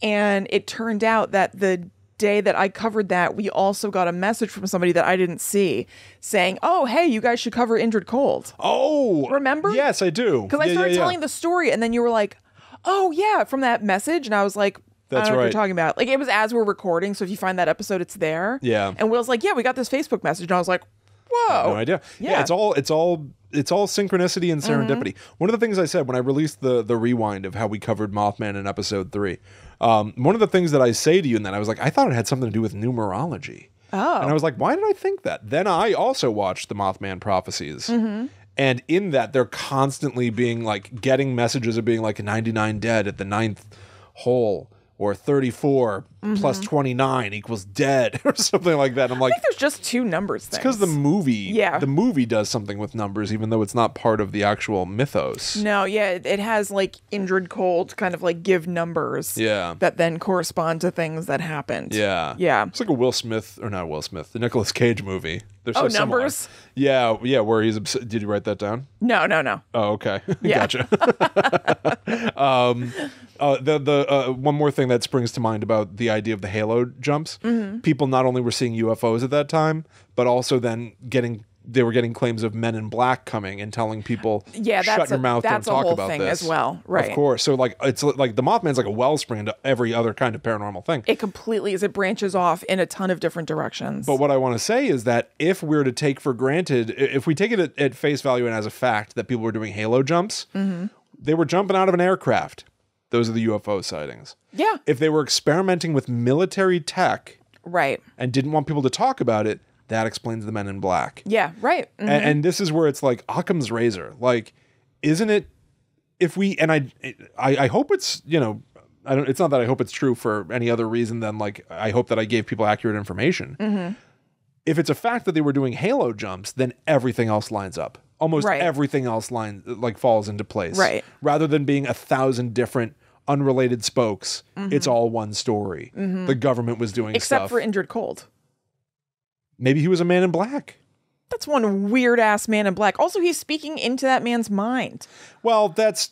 and it turned out that the day that I covered that, we also got a message from somebody that I didn't see saying, oh, hey, you guys should cover Indrid Cold. Oh. Remember? Yes, I do. Because I started telling the story, and then you were like, oh, yeah, from that message. And I was like, that's I don't know what you're talking about. Like, it was as we're recording, so if you find that episode, it's there. Yeah. And Will's like, yeah, we got this Facebook message. And I was like, whoa. I have no idea. Yeah. It's all synchronicity and serendipity. Mm-hmm. One of the things I said when I released the rewind of how we covered Mothman in episode 3, one of the things that I say to you in that, I was like, I thought it had something to do with numerology. Oh. And I was like, why did I think that? Then I also watched The Mothman Prophecies. Mm-hmm. And in that, they're constantly being like getting messages of being like 99 dead at the 9th hole, or 34 plus 29 equals dead, or something like that. And I'm like, I think there's just two numbers. It's because the movie does something with numbers, even though it's not part of the actual mythos. No, yeah, it has like Indrid Cold kind of like give numbers, that then correspond to things that happened. Yeah, yeah. It's like a Will Smith, or not Will Smith, the Nicolas Cage movie. They're so numbers. Similar. Yeah, yeah. Where he's did you write that down? No, no, no. Oh, okay. Gotcha. One more thing that springs to mind about the idea of the HALO jumps. Mm-hmm. People not only were seeing UFOs at that time, but also then they were getting claims of Men in Black coming and telling people, shut your mouth, don't talk about this. That's a whole thing as well, right? Of course. So like, it's like the Mothman's like a wellspring to every other kind of paranormal thing. It completely is. It branches off in a ton of different directions. But what I want to say is that if we're to take for granted, if we take it at face value and as a fact that people were doing HALO jumps, they were jumping out of an aircraft. Those are the UFO sightings. Yeah. If they were experimenting with military tech, and didn't want people to talk about it, that explains the Men in Black. Yeah, right. Mm-hmm. And this is where it's like Occam's razor. Like, isn't it? If we I hope it's, you know, I don't. It's not that I hope it's true for any other reason than like I hope that I gave people accurate information. Mm-hmm. If it's a fact that they were doing HALO jumps, then everything else lines up. Almost everything else falls into place. Right. Rather than being 1,000 different unrelated spokes, it's all one story. Mm-hmm. The government was doing stuff. Except for Indrid Cold. Maybe he was a man in black. That's one weird ass man in black. Also, he's speaking into that man's mind. Well, that's,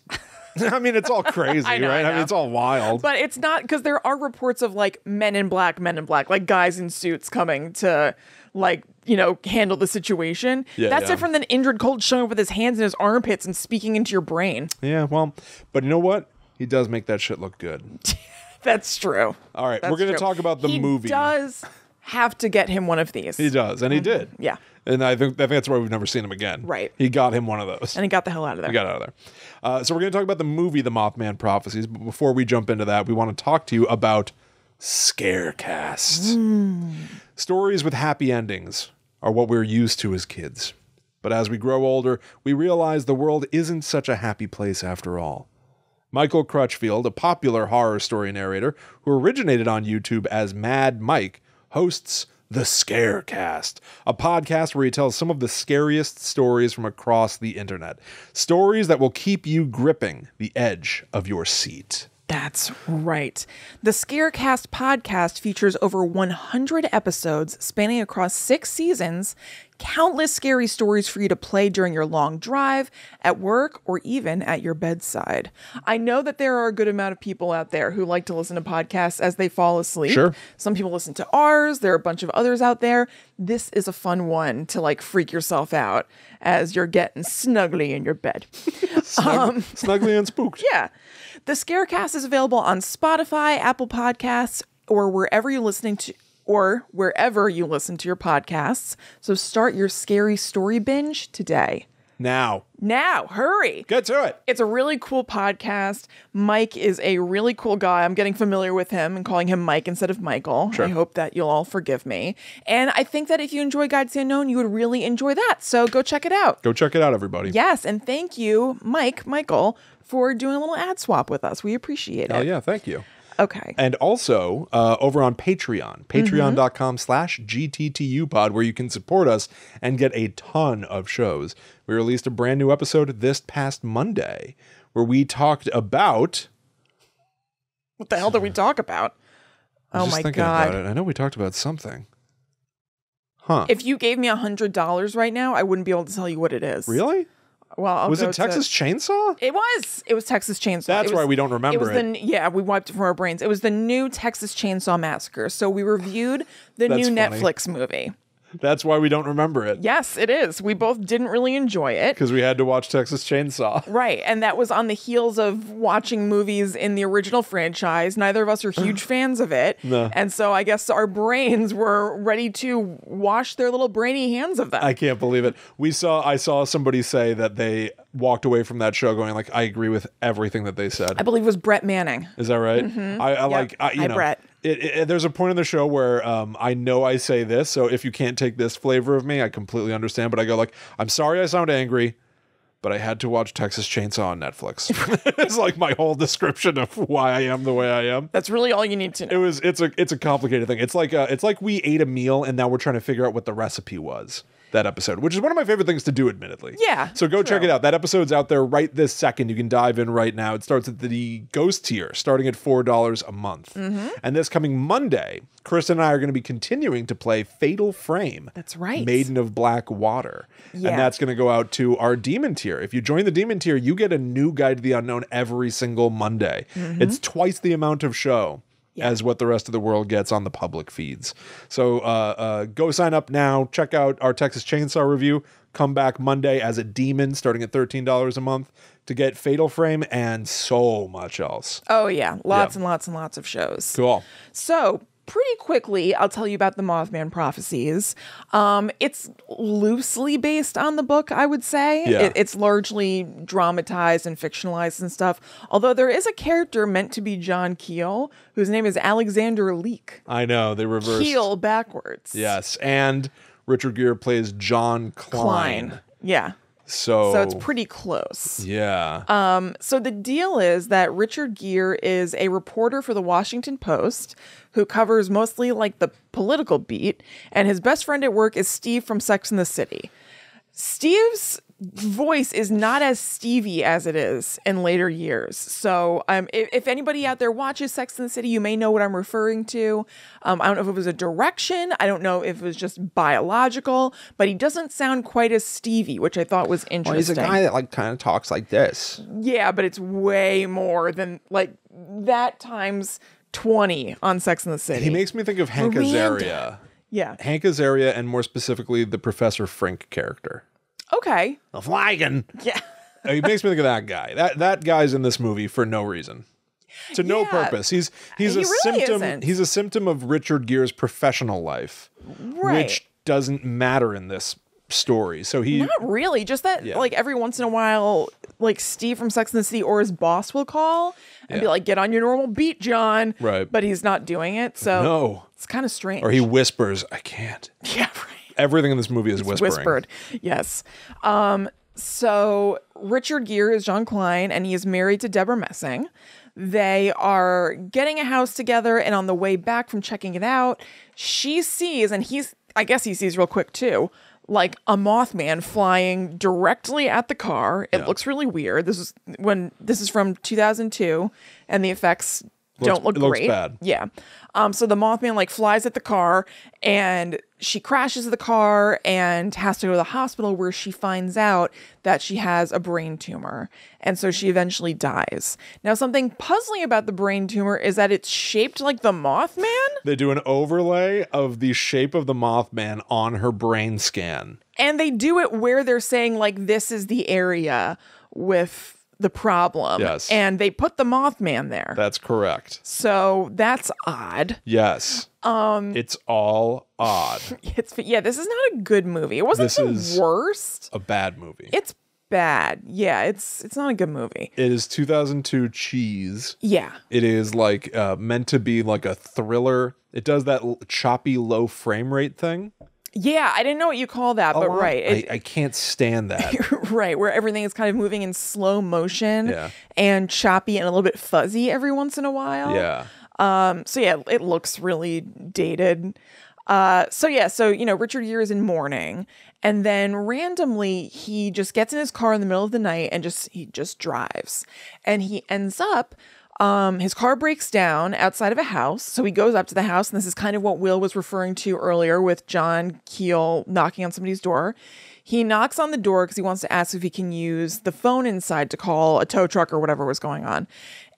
I mean, it's all crazy, I know, right? I mean, it's all wild. But it's not, because there are reports of like men in black, like guys in suits coming to like, you know, handle the situation. Yeah, that's different than Indrid Cold showing up with his hands in his armpits and speaking into your brain. Yeah, well, but you know what? He does make that shit look good. That's true. All right, we're going to talk about the movie. He does have to get him one of these. He does, and he did. Yeah. And I think that's why we've never seen him again. Right. He got him one of those. And he got the hell out of there. He got out of there. So we're going to talk about the movie, The Mothman Prophecies. But before we jump into that, we want to talk to you about Scarecast. Stories with happy endings are what we're used to as kids. But as we grow older, we realize the world isn't such a happy place after all. Michael Crutchfield, a popular horror story narrator who originated on YouTube as Mad Mike, hosts The Scarecast, a podcast where he tells some of the scariest stories from across the internet. Stories that will keep you gripping the edge of your seat. That's right. The Scarecast podcast features over 100 episodes spanning across 6 seasons, countless scary stories for you to play during your long drive, at work, or even at your bedside. I know that there are a good amount of people out there who like to listen to podcasts as they fall asleep. Sure. Some people listen to ours. There are a bunch of others out there. This is a fun one to like freak yourself out as you're getting snuggly in your bed. Snuggly and spooked. Yeah. The Scarecast is available on Spotify, Apple Podcasts, or wherever you're listening to or wherever you listen to your podcasts. So start your scary story binge today. Now, hurry. Get to it. It's a really cool podcast. Mike is a really cool guy. I'm getting familiar with him and calling him Mike instead of Michael. Sure. I hope that you'll all forgive me. And I think that if you enjoy Guide to the Unknown, you would really enjoy that. So go check it out. Go check it out, everybody. Yes. And thank you, Michael, for doing a little ad swap with us. We appreciate it. Oh, yeah. Thank you. Okay. And also over on Patreon, patreon.com/gttupod, where you can support us and get a ton of shows. We released a brand new episode this past Monday where we talked about... What the hell did we talk about? Oh, my God. About it. I know we talked about something. Huh. If you gave me $100 right now, I wouldn't be able to tell you what it is. Really? Well, was it Texas Chainsaw? It was. It was Texas Chainsaw. That's why we don't remember it. Yeah, we wiped it from our brains. It was the new Texas Chainsaw Massacre. So we reviewed the new Netflix movie. That's why we don't remember it. Yes, it is. We both didn't really enjoy it. Because we had to watch Texas Chainsaw. Right. And that was on the heels of watching movies in the original franchise. Neither of us are huge fans of it. No. And so I guess our brains were ready to wash their little brainy hands of that. I can't believe it. I saw somebody say that they walked away from that show going like, I agree with everything that they said. I believe it was Brett Manning. Is that right? Mm-hmm. I know. Brett. There's a point in the show where I know I say this, so if you can't take this flavor of me, I completely understand. But I go like, I'm sorry I sound angry, but I had to watch Texas Chainsaw on Netflix. It's like my whole description of why I am the way I am. That's really all you need to know. It's a complicated thing. It's like we ate a meal and now we're trying to figure out what the recipe was. That episode, which is one of my favorite things to do, admittedly. Yeah. So go check it out. That episode's out there right this second. You can dive in right now. It starts at the Ghost tier, starting at $4 a month. Mm-hmm. And this coming Monday, Kristen and I are going to be continuing to play Fatal Frame. That's right. Maiden of Black Water. Yeah. And that's going to go out to our Demon tier. If you join the Demon tier, you get a new Guide to the Unknown every single Monday. Mm-hmm. It's twice the amount of show. Yeah. As what the rest of the world gets on the public feeds. So go sign up now. Check out our Texas Chainsaw review. Come back Monday as a demon starting at $13 a month to get Fatal Frame and so much else. Oh, yeah. Lots and lots of shows. Cool. So pretty quickly, I'll tell you about the Mothman Prophecies. It's loosely based on the book, I would say. Yeah. It's largely dramatized and fictionalized and stuff. Although there is a character meant to be John Keel, whose name is Alexander Leake. I know, they reversed. Keel backwards. Yes, and Richard Gere plays John Klein. Yeah. So it's pretty close. Yeah. So the deal is that Richard Gere is a reporter for the Washington Post who covers mostly like the political beat, and his best friend at work is Steve from Sex and the City. Steve's voice is not as Stevie as it is in later years. So if anybody out there watches Sex and the City, you may know what I'm referring to. I don't know if it was a direction. I don't know if it was just biological, but he doesn't sound quite as Stevie, which I thought was interesting. Well, he's a guy that like kind of talks like this. Yeah, but it's way more than like that times 20 on Sex and the City. He makes me think of Hank Azaria. Yeah. Hank Azaria, and more specifically, the Professor Frink character. Okay. The Flagon. Yeah. He makes me think of that guy. That guy's in this movie for no reason. To no purpose. He's a symptom of Richard Gere's professional life. Right. Which doesn't matter in this story. So he not really, just that like every once in a while, like Steve from Sex and the City or his boss will call and be like, get on your normal beat, John. Right. But he's not doing it. So it's kind of strange. Or he whispers, I can't. Yeah, right. Everything in this movie is whispered. Yes. So Richard Gere is John Klein, and he is married to Deborah Messing. They are getting a house together, and on the way back from checking it out, she sees, and I guess he sees real quick too, like a Mothman flying directly at the car. It looks really weird. This is from 2002, and the effects don't look great. Looks bad. Yeah. So the Mothman like flies at the car, and she crashes the car and has to go to the hospital, where she finds out that she has a brain tumor. And so she eventually dies. Now, something puzzling about the brain tumor is that it's shaped like the Mothman. They do an overlay of the shape of the Mothman on her brain scan. And they do it where they're saying like, this is the area with the problem. Yes. And they put the Mothman there. That's correct. So that's odd. Yes. It's all odd. This is not a good movie. It wasn't the worst. A bad movie. It's bad. Yeah, it's not a good movie. It is 2002 cheese. Yeah. It is like meant to be like a thriller. It does that choppy low frame rate thing. Yeah, I didn't know what you call that, but right. I can't stand that. Right, where everything is kind of moving in slow motion and choppy and a little bit fuzzy every once in a while. Yeah. So yeah, it looks really dated. So Richard Gere is in mourning, and then randomly he just gets in his car in the middle of the night and he just drives, and he ends up. His car breaks down outside of a house, so he goes up to the house, and this is kind of what Will was referring to earlier with John Keel knocking on somebody's door. He knocks on the door because he wants to ask if he can use the phone inside to call a tow truck or whatever was going on.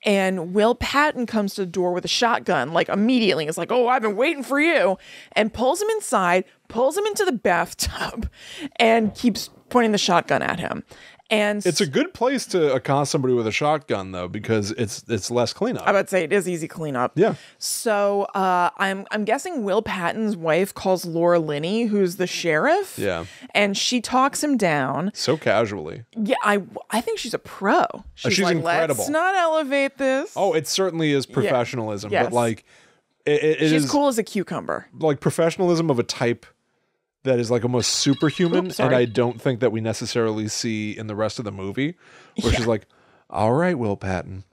And Will Patton comes to the door with a shotgun, like immediately. It's like, oh, I've been waiting for you. And pulls him inside, pulls him into the bathtub, and keeps pointing the shotgun at him. And it's a good place to accost somebody with a shotgun, though, because it's less cleanup. I would say it is easy cleanup. Yeah. So I'm guessing Will Patton's wife calls Laura Linney, who's the sheriff. Yeah. And she talks him down. So casually. Yeah, I think she's a pro. She's like, incredible. Let's not elevate this. Oh, it certainly is professionalism, yes. But like she's cool as a cucumber. Like professionalism of a type. That is like almost superhuman. Oops, and I don't think that we necessarily see in the rest of the movie where she's like, all right, Will Patton,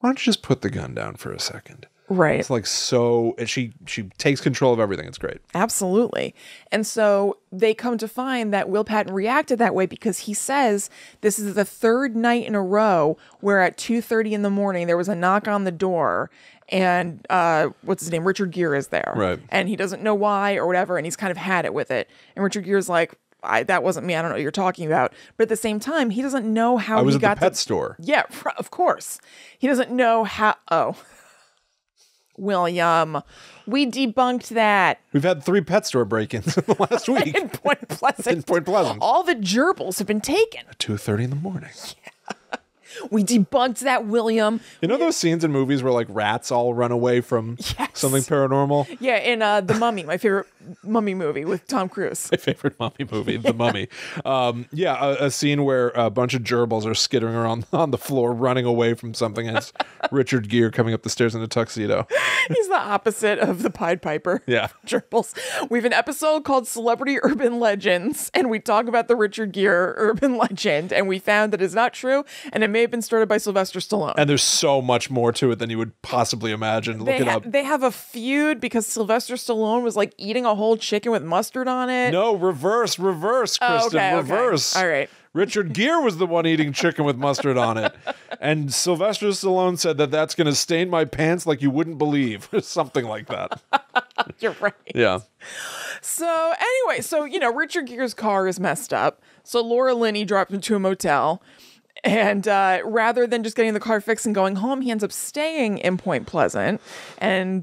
why don't you just put the gun down for a second? Right. It's like, so she takes control of everything. It's great. Absolutely. And so they come to find that Will Patton reacted that way because he says this is the third night in a row where at 2:30 in the morning, there was a knock on the door. And what's his name? Richard Gere is there. Right. And he doesn't know why or whatever. And he's kind of had it with it. And Richard Gere's like, that wasn't me. I don't know what you're talking about. But at the same time, he doesn't know how he got to the pet store. Yeah, of course. He doesn't know how. Oh, William, we debunked that. We've had 3 pet store break-ins in the last week. In Point Pleasant. In Point Pleasant. All the gerbils have been taken. At 2:30 in the morning. Yeah. We debunked that, William. You know those scenes in movies where like rats all run away from something paranormal? Yeah, in The Mummy, my favorite mummy movie with Tom Cruise. My favorite mummy movie, The Mummy. A scene where a bunch of gerbils are skittering around on the floor, running away from something, and it's Richard Gere coming up the stairs in a tuxedo. He's the opposite of the Pied Piper. Yeah. Gerbils. We have an episode called Celebrity Urban Legends, and we talk about the Richard Gere urban legend, and we found that it's not true, and it may have been started by Sylvester Stallone. And there's so much more to it than you would possibly imagine. Look it up. They have a feud because Sylvester Stallone was like eating a whole chicken with mustard on it. No, reverse, Kristen, reverse. Okay. All right. Richard Gere was the one eating chicken with mustard on it. And Sylvester Stallone said that that's going to stain my pants like you wouldn't believe. Or something like that. You're right. Yeah. So anyway, Richard Gere's car is messed up. So Laura Linney dropped him to a motel. And rather than just getting the car fixed and going home, he ends up staying in Point Pleasant. And,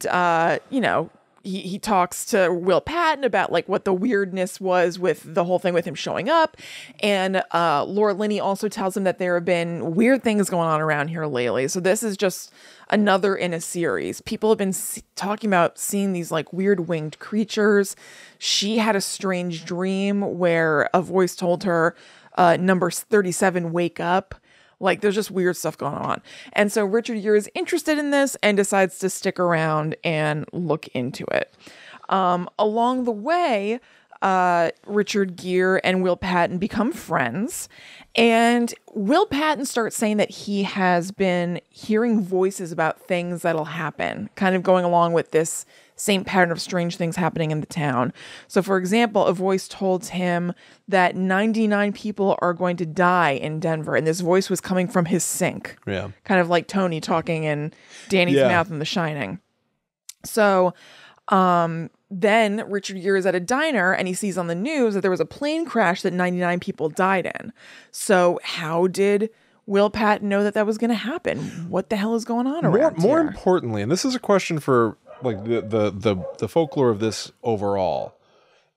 he talks to Will Patton about like what the weirdness was with the whole thing with him showing up. And Laura Linney also tells him that there have been weird things going on around here lately. So this is just another in a series. People have been talking about seeing these like weird winged creatures. She had a strange dream where a voice told her, number 37, wake up. Like, there's just weird stuff going on. And so Richard Gere is interested in this and decides to stick around and look into it. Along the way, Richard Gere and Will Patton become friends. And Will Patton starts saying that he has been hearing voices about things that'll happen, kind of going along with this same pattern of strange things happening in the town. So, for example, a voice told him that 99 people are going to die in Denver. And this voice was coming from his sink. Yeah. Kind of like Tony talking in Danny's mouth in The Shining. So then Richard Gere is at a diner and he sees on the news that there was a plane crash that 99 people died in. So how did Will Patton know that was going to happen? What the hell is going on around here? More importantly, and this is a question for like the folklore of this overall,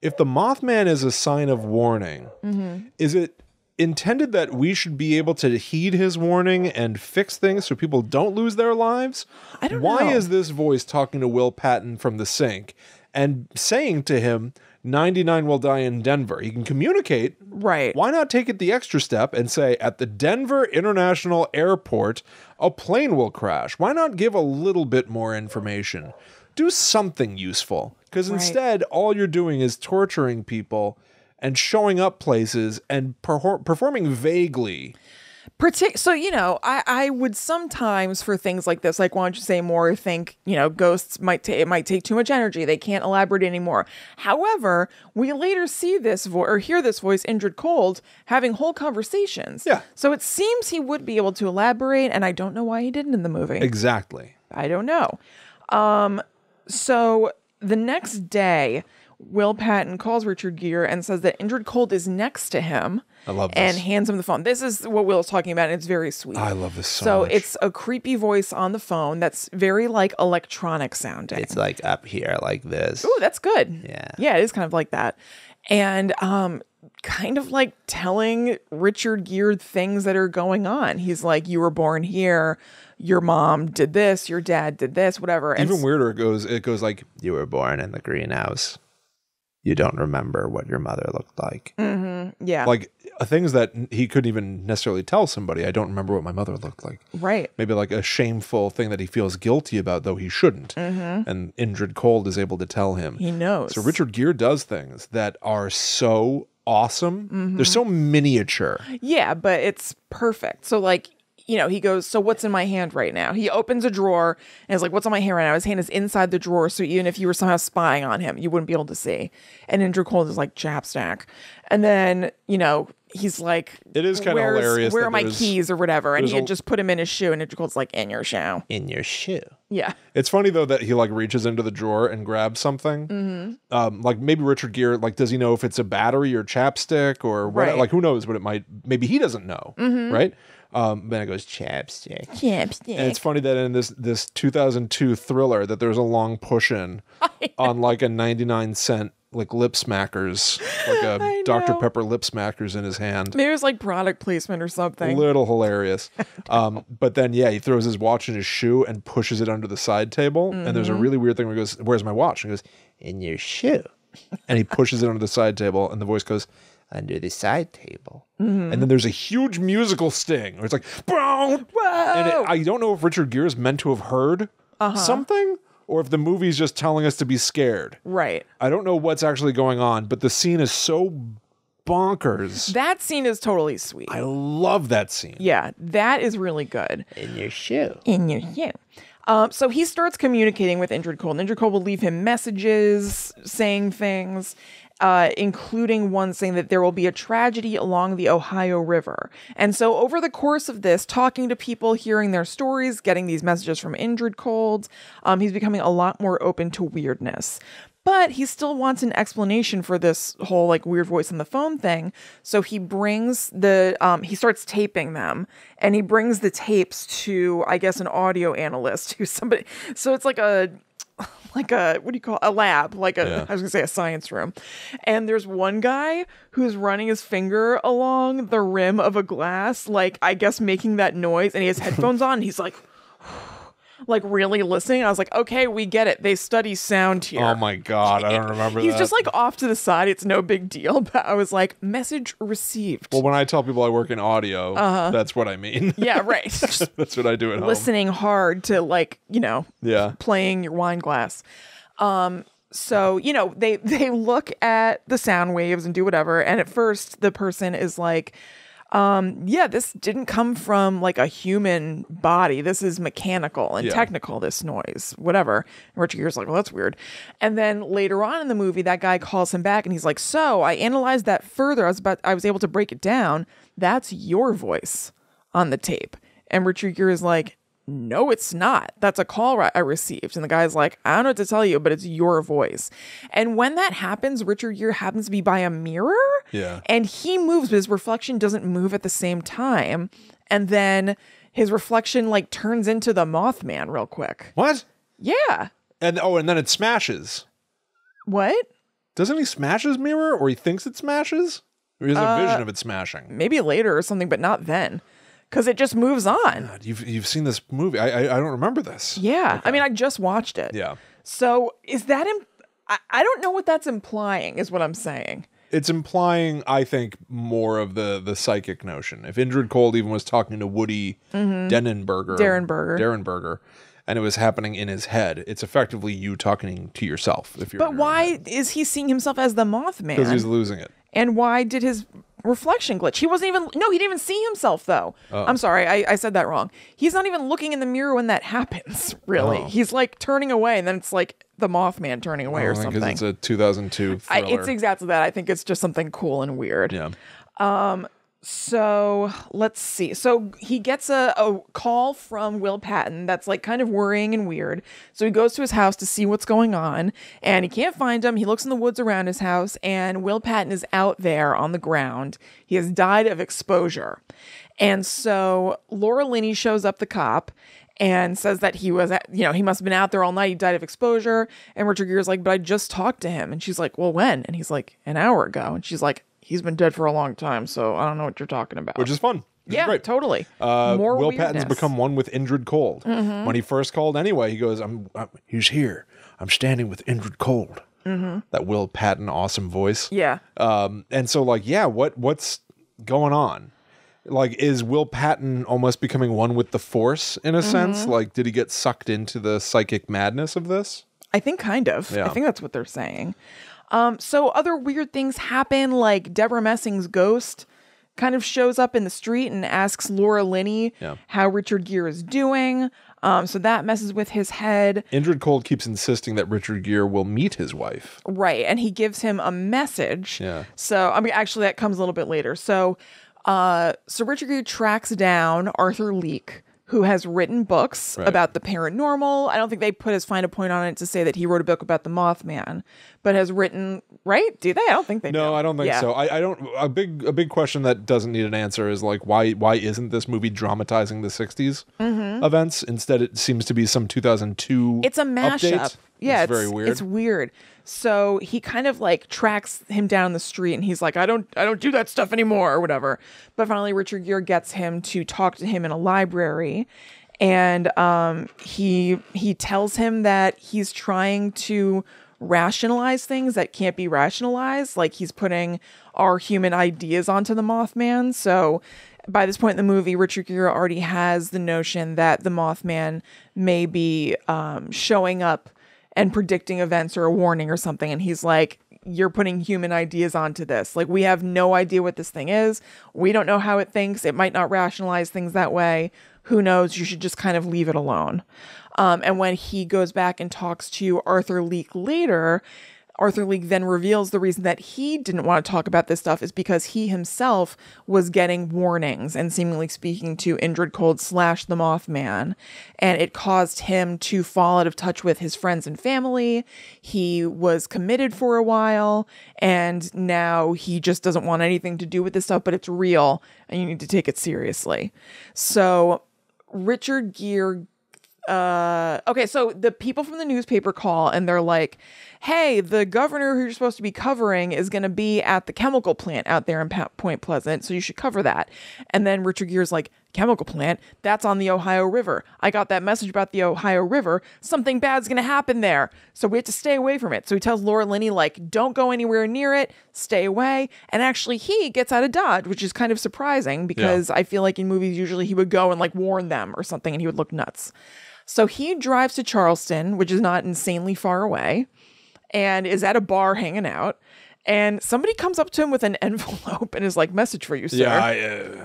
if the Mothman is a sign of warning, mm-hmm. is it intended that we should be able to heed his warning and fix things so people don't lose their lives? I don't know. Why is this voice talking to Will Patton from the sink and saying to him, 99 will die in Denver? He can communicate. Right. Why not take it the extra step and say, at the Denver International Airport, a plane will crash? Why not give a little bit more information? Do something useful. Because instead, all you're doing is torturing people and showing up places and performing vaguely. So, you know, I would sometimes for things like this, like, why don't you say more? Think, you know, ghosts might take too much energy. They can't elaborate anymore. However, we later see this voice or hear this voice, Indrid Cold, having whole conversations. Yeah. So it seems he would be able to elaborate, and I don't know why he didn't in the movie. Exactly. I don't know. So the next day, Will Patton calls Richard Gere and says that Indrid Cold is next to him. I love this. And hands him the phone. This is what Will's talking about, and it's very sweet. I love this so much. So it's a creepy voice on the phone that's very, like, electronic sounding. It's, like, up here like this. Ooh, that's good. Yeah. Yeah, it is kind of like that. And kind of, like, telling Richard Gere things that are going on. He's like, you were born here. Your mom did this. Your dad did this, whatever. And even weirder, it goes like, you were born in the greenhouse. You don't remember what your mother looked like. Mm-hmm. Yeah. Like things that he couldn't even necessarily tell somebody. I don't remember what my mother looked like. Right. Maybe like a shameful thing that he feels guilty about, though he shouldn't. Mm-hmm. And Indrid Cold is able to tell him. He knows. So Richard Gere does things that are so awesome. Mm-hmm. They're so miniature. Yeah, but it's perfect. So like, you know, he goes, so what's in my hand right now? He opens a drawer and is like, what's on my hand right now? His hand is inside the drawer. So even if you were somehow spying on him, you wouldn't be able to see. And Indrid Cold is like, chapstick. And then, you know, he's like, it is kind of hilarious. Where are my keys or whatever? And he had just put him in his shoe. And Indrid Cold's like, in your shoe. In your shoe. Yeah. It's funny, though, that he like reaches into the drawer and grabs something. Mm-hmm. Like maybe Richard Gere, like, does he know if it's a battery or chapstick or what? Right. Like, who knows what it might, maybe he doesn't know. Mm-hmm. Right. Then it goes, chapstick. Chapstick. And it's funny that in this 2002 thriller that there's a long push-in on like a 99-cent like lip smackers, like a Dr. Pepper lip smackers in his hand. Maybe it was like product placement or something. Little hilarious. But then, yeah, he throws his watch in his shoe and pushes it under the side table. Mm-hmm. And there's a really weird thing where he goes, where's my watch? And he goes, in your shoe. And he pushes it under the side table and the voice goes, under the side table. Mm-hmm. And then there's a huge musical sting where it's like, boom! And I don't know if Richard Gere is meant to have heard something or if the movie's just telling us to be scared. Right. I don't know what's actually going on, but the scene is so bonkers. That scene is totally sweet. I love that scene. Yeah, that is really good. In your shoe. In your shoe. So he starts communicating with Indrid Cold. Indrid Cold will leave him messages, saying things. Including one saying that there will be a tragedy along the Ohio River. And so over the course of this, talking to people, hearing their stories, getting these messages from Indrid Cold, he's becoming a lot more open to weirdness. But he still wants an explanation for this whole like weird voice on the phone thing. So he brings he starts taping them and he brings the tapes to, I guess, an audio analyst who's somebody. So it's like a what do you call it? A lab, like a, yeah. I was gonna say a science room. And there's one guy who's running his finger along the rim of a glass, like, I guess making that noise, and he has headphones on, and he's like really listening. I was like, okay, we get it. They study sound here. Oh my God. I don't remember He's just like off to the side. It's no big deal. But I was like, message received. Well, when I tell people I work in audio, that's what I mean. Yeah, right. That's what I do at home. Listening hard to like, you know, playing your wine glass. So, you know, they look at the sound waves and do whatever. And at first the person is like, yeah, this didn't come from like a human body. This is mechanical and technical, this noise, whatever. And Richard Gere's like, well, that's weird. And then later on in the movie, that guy calls him back and he's like, so I analyzed that further. I was able to break it down. That's your voice on the tape. And Richard Gere is like, no, it's not. That's a call I received. And the guy's like, I don't know what to tell you, but it's your voice. And when that happens, Richard Gere happens to be by a mirror. Yeah. And he moves, but his reflection doesn't move at the same time. And then his reflection like turns into the Mothman real quick. What? Yeah. And then it smashes. What? Doesn't he smash his mirror, or he thinks it smashes? There's a vision of it smashing. Maybe later or something, but not then. Because it just moves on. God, you've seen this movie. I don't remember this. Yeah. Okay. I mean, I just watched it. Yeah. So is that... I don't know what that's implying is what I'm saying. It's implying, I think, more of the psychic notion. If Indrid Cold even was talking to Woody Derenberger, and it was happening in his head, it's effectively you talking to yourself. If you're but why is he seeing himself as the Mothman? Because he's losing it. And why did his reflection glitch? He wasn't even... No, he didn't even see himself, though. Oh. I'm sorry. I said that wrong. He's not even looking in the mirror when that happens, really. Oh. He's, like, turning away, and then it's, like... The Mothman turning away or something. Because it's a 2002 thriller. It's exactly that. I think it's just something cool and weird. Yeah. So let's see. So he gets a call from Will Patton that's like kind of worrying and weird. So he goes to his house to see what's going on and he can't find him. He looks in the woods around his house and Will Patton is out there on the ground. He has died of exposure. And so Laura Linney shows up, the cop, and says that he was, you know, he must have been out there all night. He died of exposure. And Richard Gere's like, but I just talked to him. And she's like, well, when? And he's like, an hour ago. And she's like, he's been dead for a long time. So I don't know what you're talking about. Which is fun. Yeah, great. Totally. More Will weirdness. Patton's become one with Indrid Cold. Mm-hmm. When he first called anyway, he goes, he's here. I'm standing with Indrid Cold. Mm-hmm. That Will Patton awesome voice. Yeah. And so like, yeah, what's going on? Like, is Will Patton almost becoming one with the force in a sense? Like, did he get sucked into the psychic madness of this? I think kind of. Yeah. I think that's what they're saying. So other weird things happen, like Deborah Messing's ghost kind of shows up in the street and asks Laura Linney how Richard Gere is doing. So that messes with his head. Indrid Cold keeps insisting that Richard Gere will meet his wife. Right. And he gives him a message. Yeah. So, I mean, actually, that comes a little bit later. So Richard Gere tracks down Arthur Leake, who has written books about the paranormal. I don't think they put as fine a point on it to say that he wrote a book about the Mothman, but has written, right? Do they? I don't think they do. No, I don't think so. I don't. A big question that doesn't need an answer is like, why isn't this movie dramatizing the 60s events? Instead, it seems to be some 2002. It's a mashup. Update. Yeah, it's very weird. It's weird. So he kind of like tracks him down the street and he's like, I don't do that stuff anymore or whatever. But finally, Richard Gere gets him to talk to him in a library. And he tells him that he's trying to rationalize things that can't be rationalized. Like he's putting our human ideas onto the Mothman. So by this point in the movie, Richard Gere already has the notion that the Mothman may be showing up and predicting events or a warning or something. And he's like, you're putting human ideas onto this. Like, we have no idea what this thing is. We don't know how it thinks. It might not rationalize things that way. Who knows? You should just kind of leave it alone. And when he goes back and talks to Arthur Leake later, Arthur Leake then reveals the reason that he didn't want to talk about this stuff is because he himself was getting warnings and seemingly speaking to Indrid Cold / the Mothman. And it caused him to fall out of touch with his friends and family. He was committed for a while and now he just doesn't want anything to do with this stuff, but it's real and you need to take it seriously. So Richard Gere... okay, so the people from the newspaper call and they're like, hey, the governor who you're supposed to be covering is going to be at the chemical plant out there in Point Pleasant, so you should cover that. And then Richard Gere's like, chemical plant? That's on the Ohio River. I got that message about the Ohio River. Something bad's going to happen there, so we have to stay away from it. So he tells Laura Linney, like, don't go anywhere near it, stay away. And actually he gets out of Dodge, which is kind of surprising because I feel like in movies usually he would go and like warn them or something and he would look nuts. So he drives to Charleston, which is not insanely far away, and is at a bar hanging out. And somebody comes up to him with an envelope and is like, message for you, sir. Yeah, I don't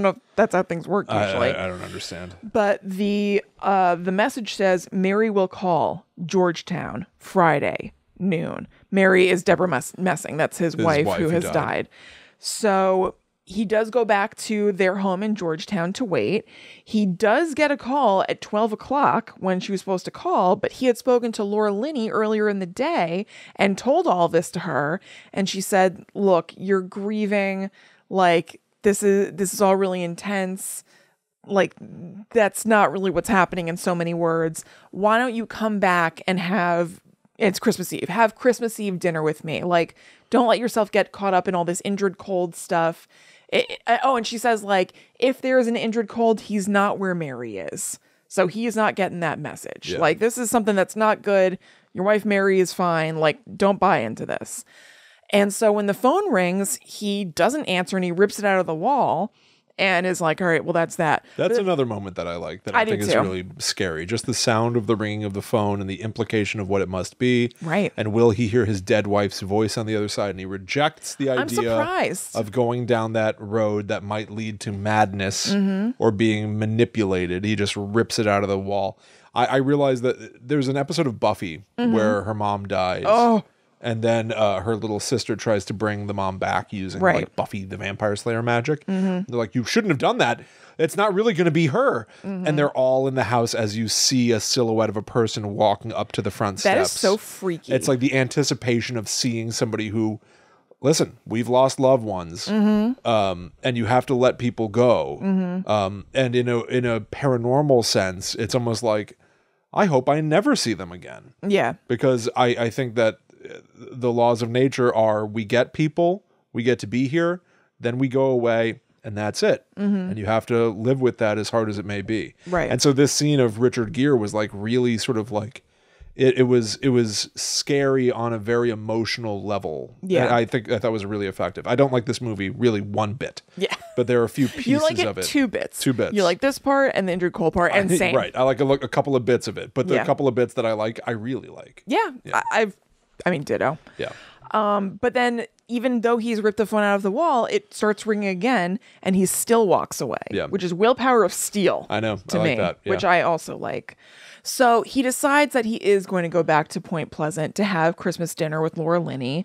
know if that's how things work usually. I don't understand. But the message says, Mary will call, Georgetown, Friday, noon. Mary is Deborah Messing. That's his wife who has died. So... He does go back to their home in Georgetown to wait. He does get a call at 12 o'clock when she was supposed to call, but he had spoken to Laura Linney earlier in the day and told all this to her. And she said, look, you're grieving. Like, this is all really intense. Like, that's not really what's happening in so many words. Why don't you come back and have It's Christmas Eve. Have Christmas Eve dinner with me. Like, don't let yourself get caught up in all this Indrid Cold stuff. Oh, and she says, like, if there is an Indrid Cold, he's not where Mary is. So he is not getting that message. Yeah. Like, this is something that's not good. Your wife Mary is fine. Like, don't buy into this. And so when the phone rings, he doesn't answer and he rips it out of the wall. And is like, all right, well, that's that. That's another moment that I like that I think is really scary. Just the sound of the ringing of the phone and the implication of what it must be. Right. And will he hear his dead wife's voice on the other side? And he rejects the idea of going down that road that might lead to madness or being manipulated. He just rips it out of the wall. I realized that there's an episode of Buffy where her mom dies. Oh. And then her little sister tries to bring the mom back using like Buffy the Vampire Slayer magic. They're like, you shouldn't have done that. It's not really going to be her. And they're all in the house as you see a silhouette of a person walking up to the front steps. That is so freaky. It's like the anticipation of seeing somebody who, listen, we've lost loved ones, and you have to let people go. And in a paranormal sense, it's almost like, I hope I never see them again. Yeah. Because I think that the laws of nature are we get people, we get to be here, then we go away, and that's it. And you have to live with that as hard as it may be. Right. And so this scene of Richard Gere was like really sort of like, it was scary on a very emotional level. Yeah. And I thought it was really effective. I don't like this movie really one bit. Yeah. But there are a few pieces of it. Two bits. You like this part and the Indrid Cold part, and same. Right. I like a couple of bits of it, but the couple of bits that I like, I really like. Yeah. I mean, ditto. Yeah. But then even though he's ripped the phone out of the wall, it starts ringing again and he still walks away, which is willpower of steel. I know. To I like me, that. Yeah. Which I also like. So he decides that he is going to go back to Point Pleasant to have Christmas dinner with Laura Linney.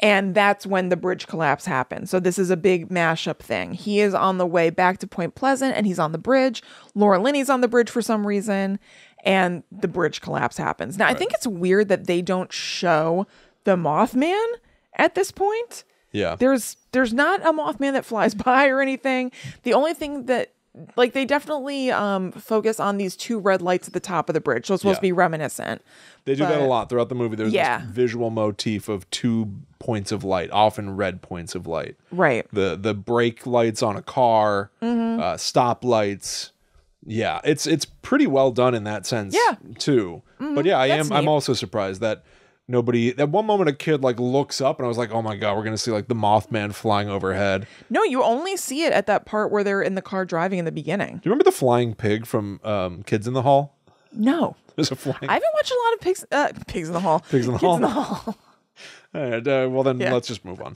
And that's when the bridge collapse happens. So this is a big mashup thing. He is on the way back to Point Pleasant and he's on the bridge. Laura Linney's on the bridge for some reason. And the bridge collapse happens. Now, I think it's weird that they don't show the Mothman at this point. Yeah. There's not a Mothman that flies by or anything. The only thing that, like, they definitely focus on these two red lights at the top of the bridge. So it's supposed to be reminiscent. They do that a lot throughout the movie. There's this visual motif of two points of light, often red points of light. Right. The brake lights on a car, stop lights. Yeah, it's pretty well done in that sense too. But yeah, I'm also surprised that nobody, at one moment a kid like looks up and I was like, oh my God, we're going to see like the Mothman flying overhead. No, you only see it at that part where they're in the car driving in the beginning. Do you remember the flying pig from Kids in the Hall? No. There's a flying. I haven't watched a lot of Pigs in the Hall. Kids in the Hall. All right, well then let's just move on.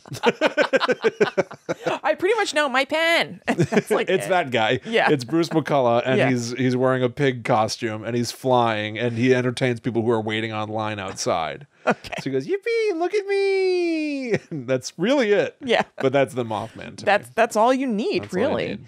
I pretty much know my pen. That's like it's that guy. Yeah. It's Bruce McCullough, and he's wearing a pig costume, and he's flying, and he entertains people who are waiting online outside. Okay. So he goes, yippee, look at me. And that's really it. Yeah. But that's the Mothman. That's all you need, really.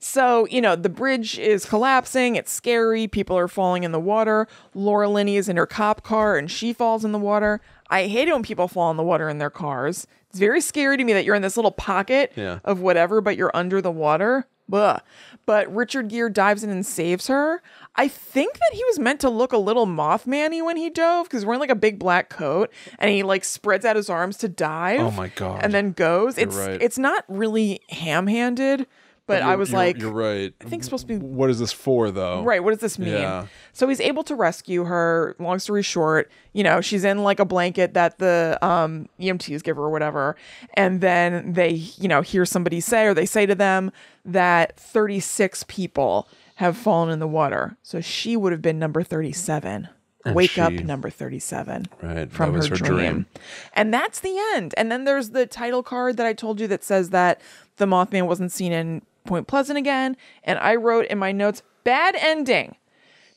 So, you know, the bridge is collapsing. It's scary. People are falling in the water. Laura Linney is in her cop car, and she falls in the water. I hate it when people fall in the water in their cars. It's very scary to me that you're in this little pocket of whatever, but you're under the water. Blah. But Richard Gere dives in and saves her. I think that he was meant to look a little Mothman-y when he dove, because he's wearing like a big black coat, and he like spreads out his arms to dive. Oh my God. And then goes. It's not really ham-handed. But I was like, you're right. I think it's supposed to be. What is this for, though? Right. What does this mean? Yeah. So he's able to rescue her. Long story short, you know, she's in like a blanket that the EMTs give her or whatever. And then they, you know, hear somebody say, or they say to them that 36 people have fallen in the water. So she would have been number 37. And Wake up number 37 from her dream. And that's the end. And then there's the title card that I told you that says that the Mothman wasn't seen in Point Pleasant again. And I wrote in my notes, bad ending.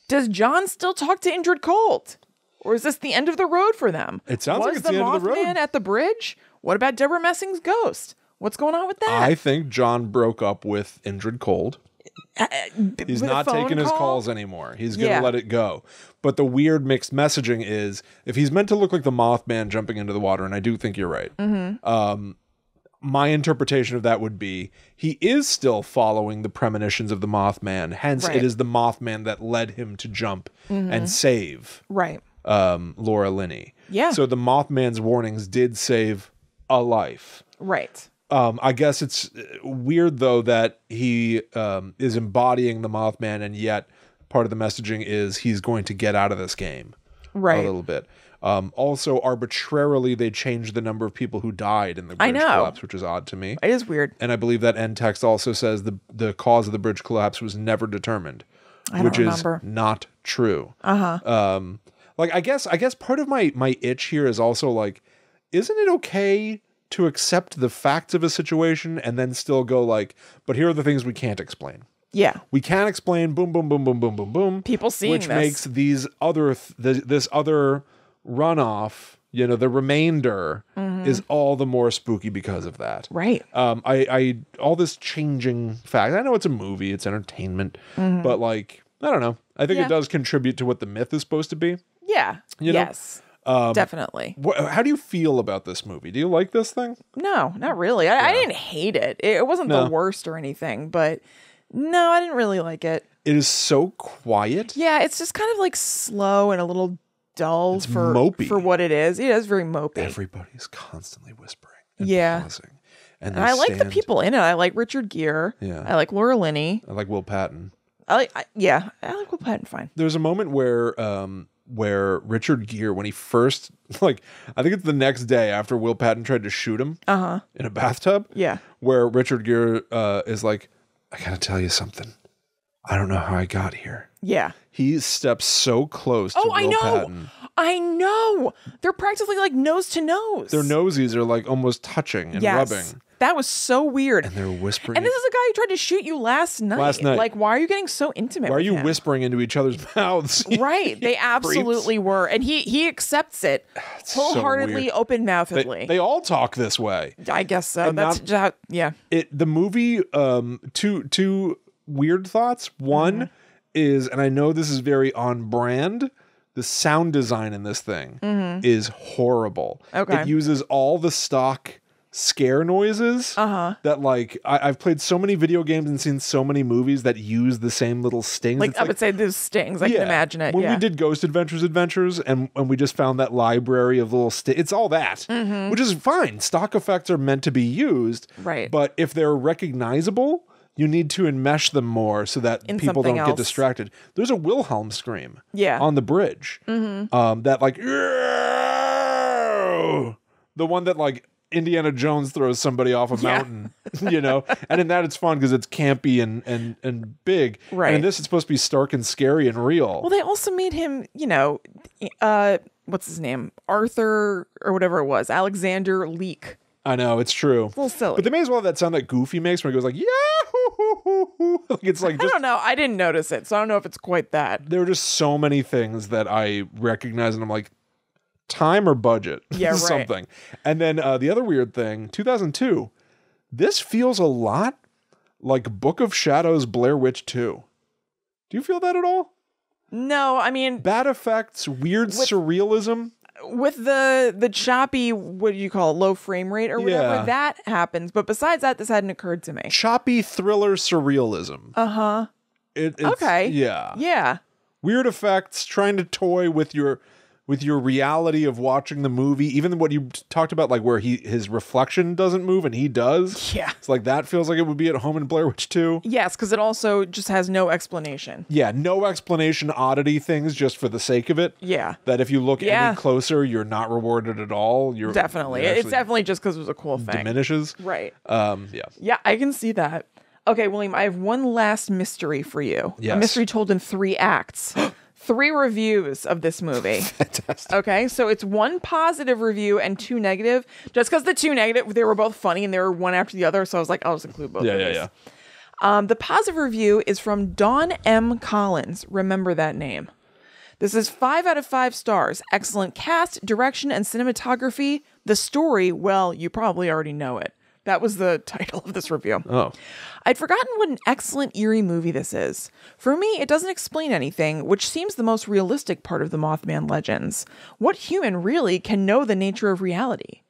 Does John still talk to Indrid Cold? Or is this the end of the road for them? It sounds like it's the end of the road. Was the Mothman at the bridge? What about Deborah Messing's ghost? What's going on with that? I think John broke up with Indrid Cold. He's not taking his calls anymore. He's going to let it go. But the weird mixed messaging is, if he's meant to look like the Mothman jumping into the water, and I do think you're right, my interpretation of that would be he is still following the premonitions of the Mothman. Hence, it is the Mothman that led him to jump and save. Right. Laura Linney. Yeah. So the Mothman's warnings did save a life. Right. I guess it's weird, though, that he is embodying the Mothman, and yet part of the messaging is he's going to get out of this game a little bit. Also, arbitrarily, they changed the number of people who died in the bridge collapse, which is odd to me. It is weird. And I believe that end text also says the cause of the bridge collapse was never determined, which is not true. Like, I guess part of my itch here is also like, isn't it okay to accept the facts of a situation and then still go like, but here are the things we can't explain. Yeah. We can explain boom, boom, boom, boom, boom, boom, boom. People seeing this. Which makes these other, this other runoff, you know, the remainder is all the more spooky because of that. Right. All this changing fact, I know it's a movie, it's entertainment, but like, I don't know. I think it does contribute to what the myth is supposed to be. Yeah. You know? Yes. Definitely. How do you feel about this movie? Do you like this thing? No, not really. I didn't hate it. It wasn't the worst or anything, but no, I didn't really like it. It is so quiet. Yeah, it's just kind of like slow and a little dull for what it is. It is very mopey. Everybody's constantly whispering and pausing. And I like the people in it. I like Richard Gere. Yeah. I like Laura Linney. I like Will Patton. I like Will Patton fine. There's a moment where Richard Gere, when he first, like, I think it's the next day after Will Patton tried to shoot him in a bathtub, where Richard Gere is like, I gotta tell you something. I don't know how I got here. Yeah. He steps so close to Will Patton. I know. They're practically like nose to nose. Their nosies are like almost touching and rubbing. That was so weird. And they're whispering. And this is a guy who tried to shoot you last night. Like, why are you getting so intimate? Why are you whispering into each other's mouths? Right. They absolutely were. And he accepts it wholeheartedly, open-mouthedly. They all talk this way. I guess so. And that's the movie, two weird thoughts. One is, and I know this is very on brand, the sound design in this thing is horrible. Okay. It uses all the stock scare noises that, like, I've played so many video games and seen so many movies that use the same little stings. Like, I would say those stings. I can imagine it. When we did Ghost Adventures and we just found that library of little stings. It's all that, which is fine. Stock effects are meant to be used. Right. But if they're recognizable, you need to enmesh them more so that people don't get distracted. There's a Wilhelm scream on the bridge that, like, the one that, like, Indiana Jones throws somebody off a mountain, you know? And in that, it's fun because it's campy and big. Right. And in this, it's supposed to be stark and scary and real. Well, they also made him, you know, what's his name? Arthur or whatever it was. Alexander Leake. I know, it's true. It's a little silly. But they may as well have that sound that Goofy makes where he goes like, yeah! Like, it's like, I don't know. I didn't notice it, so I don't know if it's quite that. There were just so many things that I recognize, and I'm like, time or budget? Yeah, right. Something. And then the other weird thing, 2002, this feels a lot like Book of Shadows Blair Witch 2. Do you feel that at all? No, I mean... bad effects, weird surrealism... with the choppy, what do you call it, low frame rate or whatever, that happens. But besides that, this hadn't occurred to me. Choppy thriller surrealism. Uh-huh. Okay. Yeah. Yeah. Weird effects, trying to toy with your reality of watching the movie. Even what you talked about, like where his reflection doesn't move and he does. Yeah. It's like that feels like it would be at home in Blair Witch 2. Yes, because it also just has no explanation. Yeah, no explanation, oddity things just for the sake of it. Yeah. That if you look any closer, you're not rewarded at all. You're definitely. It's definitely just because it was a cool thing. Diminishes. Right. Yeah. Yeah, I can see that. Okay, William, I have one last mystery for you. Yes. A mystery told in 3 acts. 3 reviews of this movie. Fantastic. Okay, so it's 1 positive review and 2 negative. Just because the 2 negative, they were both funny and they were one after the other, so I was like, I'll just include both. Yeah. The positive review is from Dawn M. Collins. Remember that name. This is 5 out of 5 stars. Excellent cast, direction, and cinematography. The story, well, you probably already know it. That was the title of this review. Oh. I'd forgotten what an excellent eerie movie this is. For me, it doesn't explain anything, which seems the most realistic part of the Mothman legends. What human really can know the nature of reality?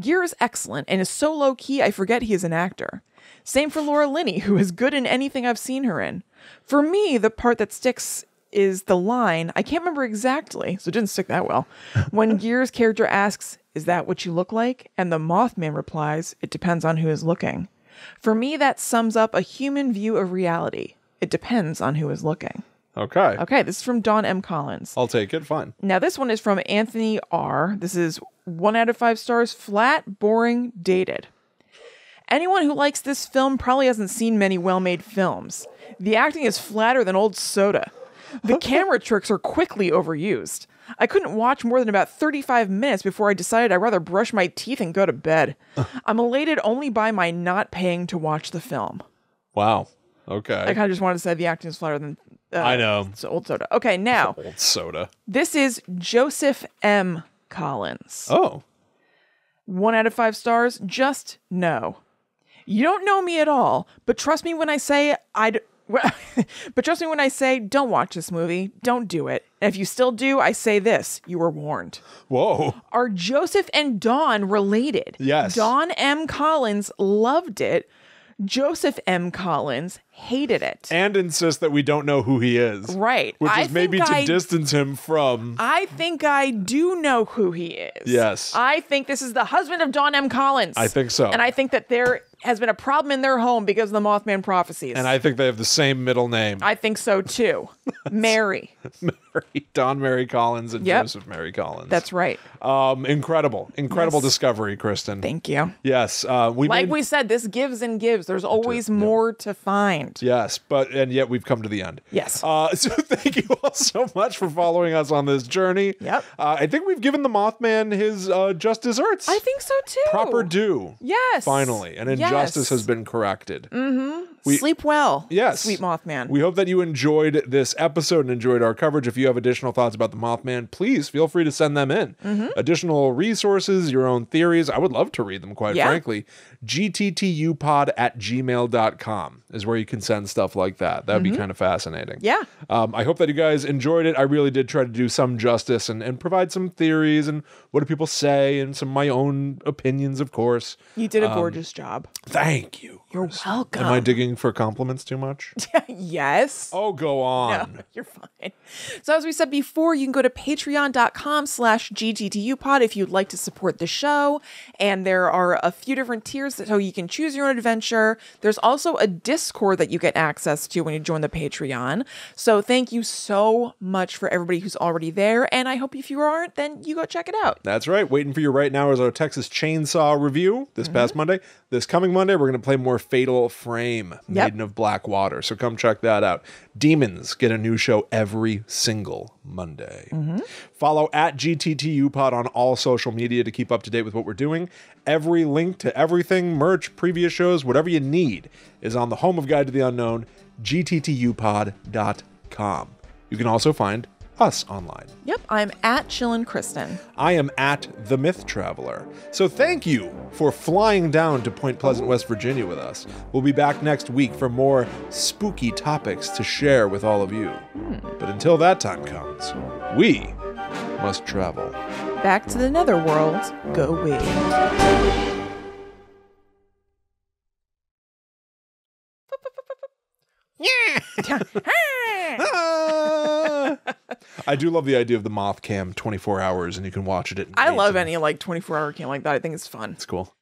Gere is excellent and is so low-key I forget he is an actor. Same for Laura Linney, who is good in anything I've seen her in. For me, the part that sticks is the line, I can't remember exactly, so it didn't stick that well, when Gere's character asks, "Is that what you look like?" and the Mothman replies, "It depends on who is looking." For me, that sums up a human view of reality. It depends on who is looking. Okay. Okay, this is from Don M. Collins. I'll take it, fine. Now, this one is from Anthony R. This is 1 out of 5 stars, flat, boring, dated. Anyone who likes this film probably hasn't seen many well-made films. The acting is flatter than old soda. The camera tricks are quickly overused. I couldn't watch more than about 35 minutes before I decided I'd rather brush my teeth and go to bed. I'm elated only by my not paying to watch the film. Wow. Okay. I kind of just wanted to say the acting is flatter than... I know. It's old soda. Okay, now. Old soda. This is Joseph M. Collins. Oh. 1 out of 5 stars. Just no. You don't know me at all, but trust me when I say don't watch this movie. Don't do it. And if you still do, I say this. You were warned. Whoa. Are Joseph and Don related? Yes. Don M. Collins loved it. Joseph M. Collins hated it. And insists that we don't know who he is. Right. Which is maybe to distance him from... I think I do know who he is. Yes. I think this is the husband of Don M. Collins. I think so. And I think that there has been a problem in their home because of the Mothman prophecies. And I think they have the same middle name. I think so, too. Mary. Mary. Don Mary Collins and Joseph Mary Collins. That's right. Incredible. Incredible discovery, Kristen. Thank you. Yes. We said, this gives and gives. There's always more to find. Yes, and yet we've come to the end. Yes. So thank you all so much for following us on this journey. Yep. I think we've given the Mothman his just desserts. I think so, too. Proper due. Yes. Finally. And injustice has been corrected. Mm-hmm. Sleep well, yes, sweet Mothman. We hope that you enjoyed this episode and enjoyed our coverage. If you have additional thoughts about the Mothman, please feel free to send them in. Mm-hmm. Additional resources, your own theories. I would love to read them, quite frankly. gttupod@gmail.com is where you can send stuff like that. That'd be kind of fascinating. Yeah. I hope that you guys enjoyed it. I really did try to do some justice and provide some theories and what do people say and some of my own opinions, of course. You did a gorgeous job. Thank you. You're welcome. Am I digging for compliments too much? Yes. Oh, go on. No, you're fine. So as we said before, you can go to patreon.com/gttupod if you'd like to support the show. And there are a few different tiers, so you can choose your own adventure. There's also a Discord that you get access to when you join the Patreon. So thank you so much for everybody who's already there. And I hope if you aren't, then you go check it out. That's right. Waiting for you right now is our Texas Chainsaw review this past Monday. This coming Monday, we're going to play more Fatal Frame, Maiden of Black Water. So come check that out. Demons get a new show every single Monday. Follow @gttupod on all social media to keep up to date with what we're doing. Every link to everything, merch, previous shows, whatever you need is on the home of Guide to the Unknown, gttupod.com. You can also find us online. Yep, I'm @ChillinKristen. I am @TheMythTraveler. So thank you for flying down to Point Pleasant, West Virginia with us. We'll be back next week for more spooky topics to share with all of you. But until that time comes, we must travel. Back to the netherworld, go we. Yeah. I do love the idea of the Moth Cam 24 hours and you can watch it at night. I love any like 24-hour cam like that. I think it's fun. It's cool.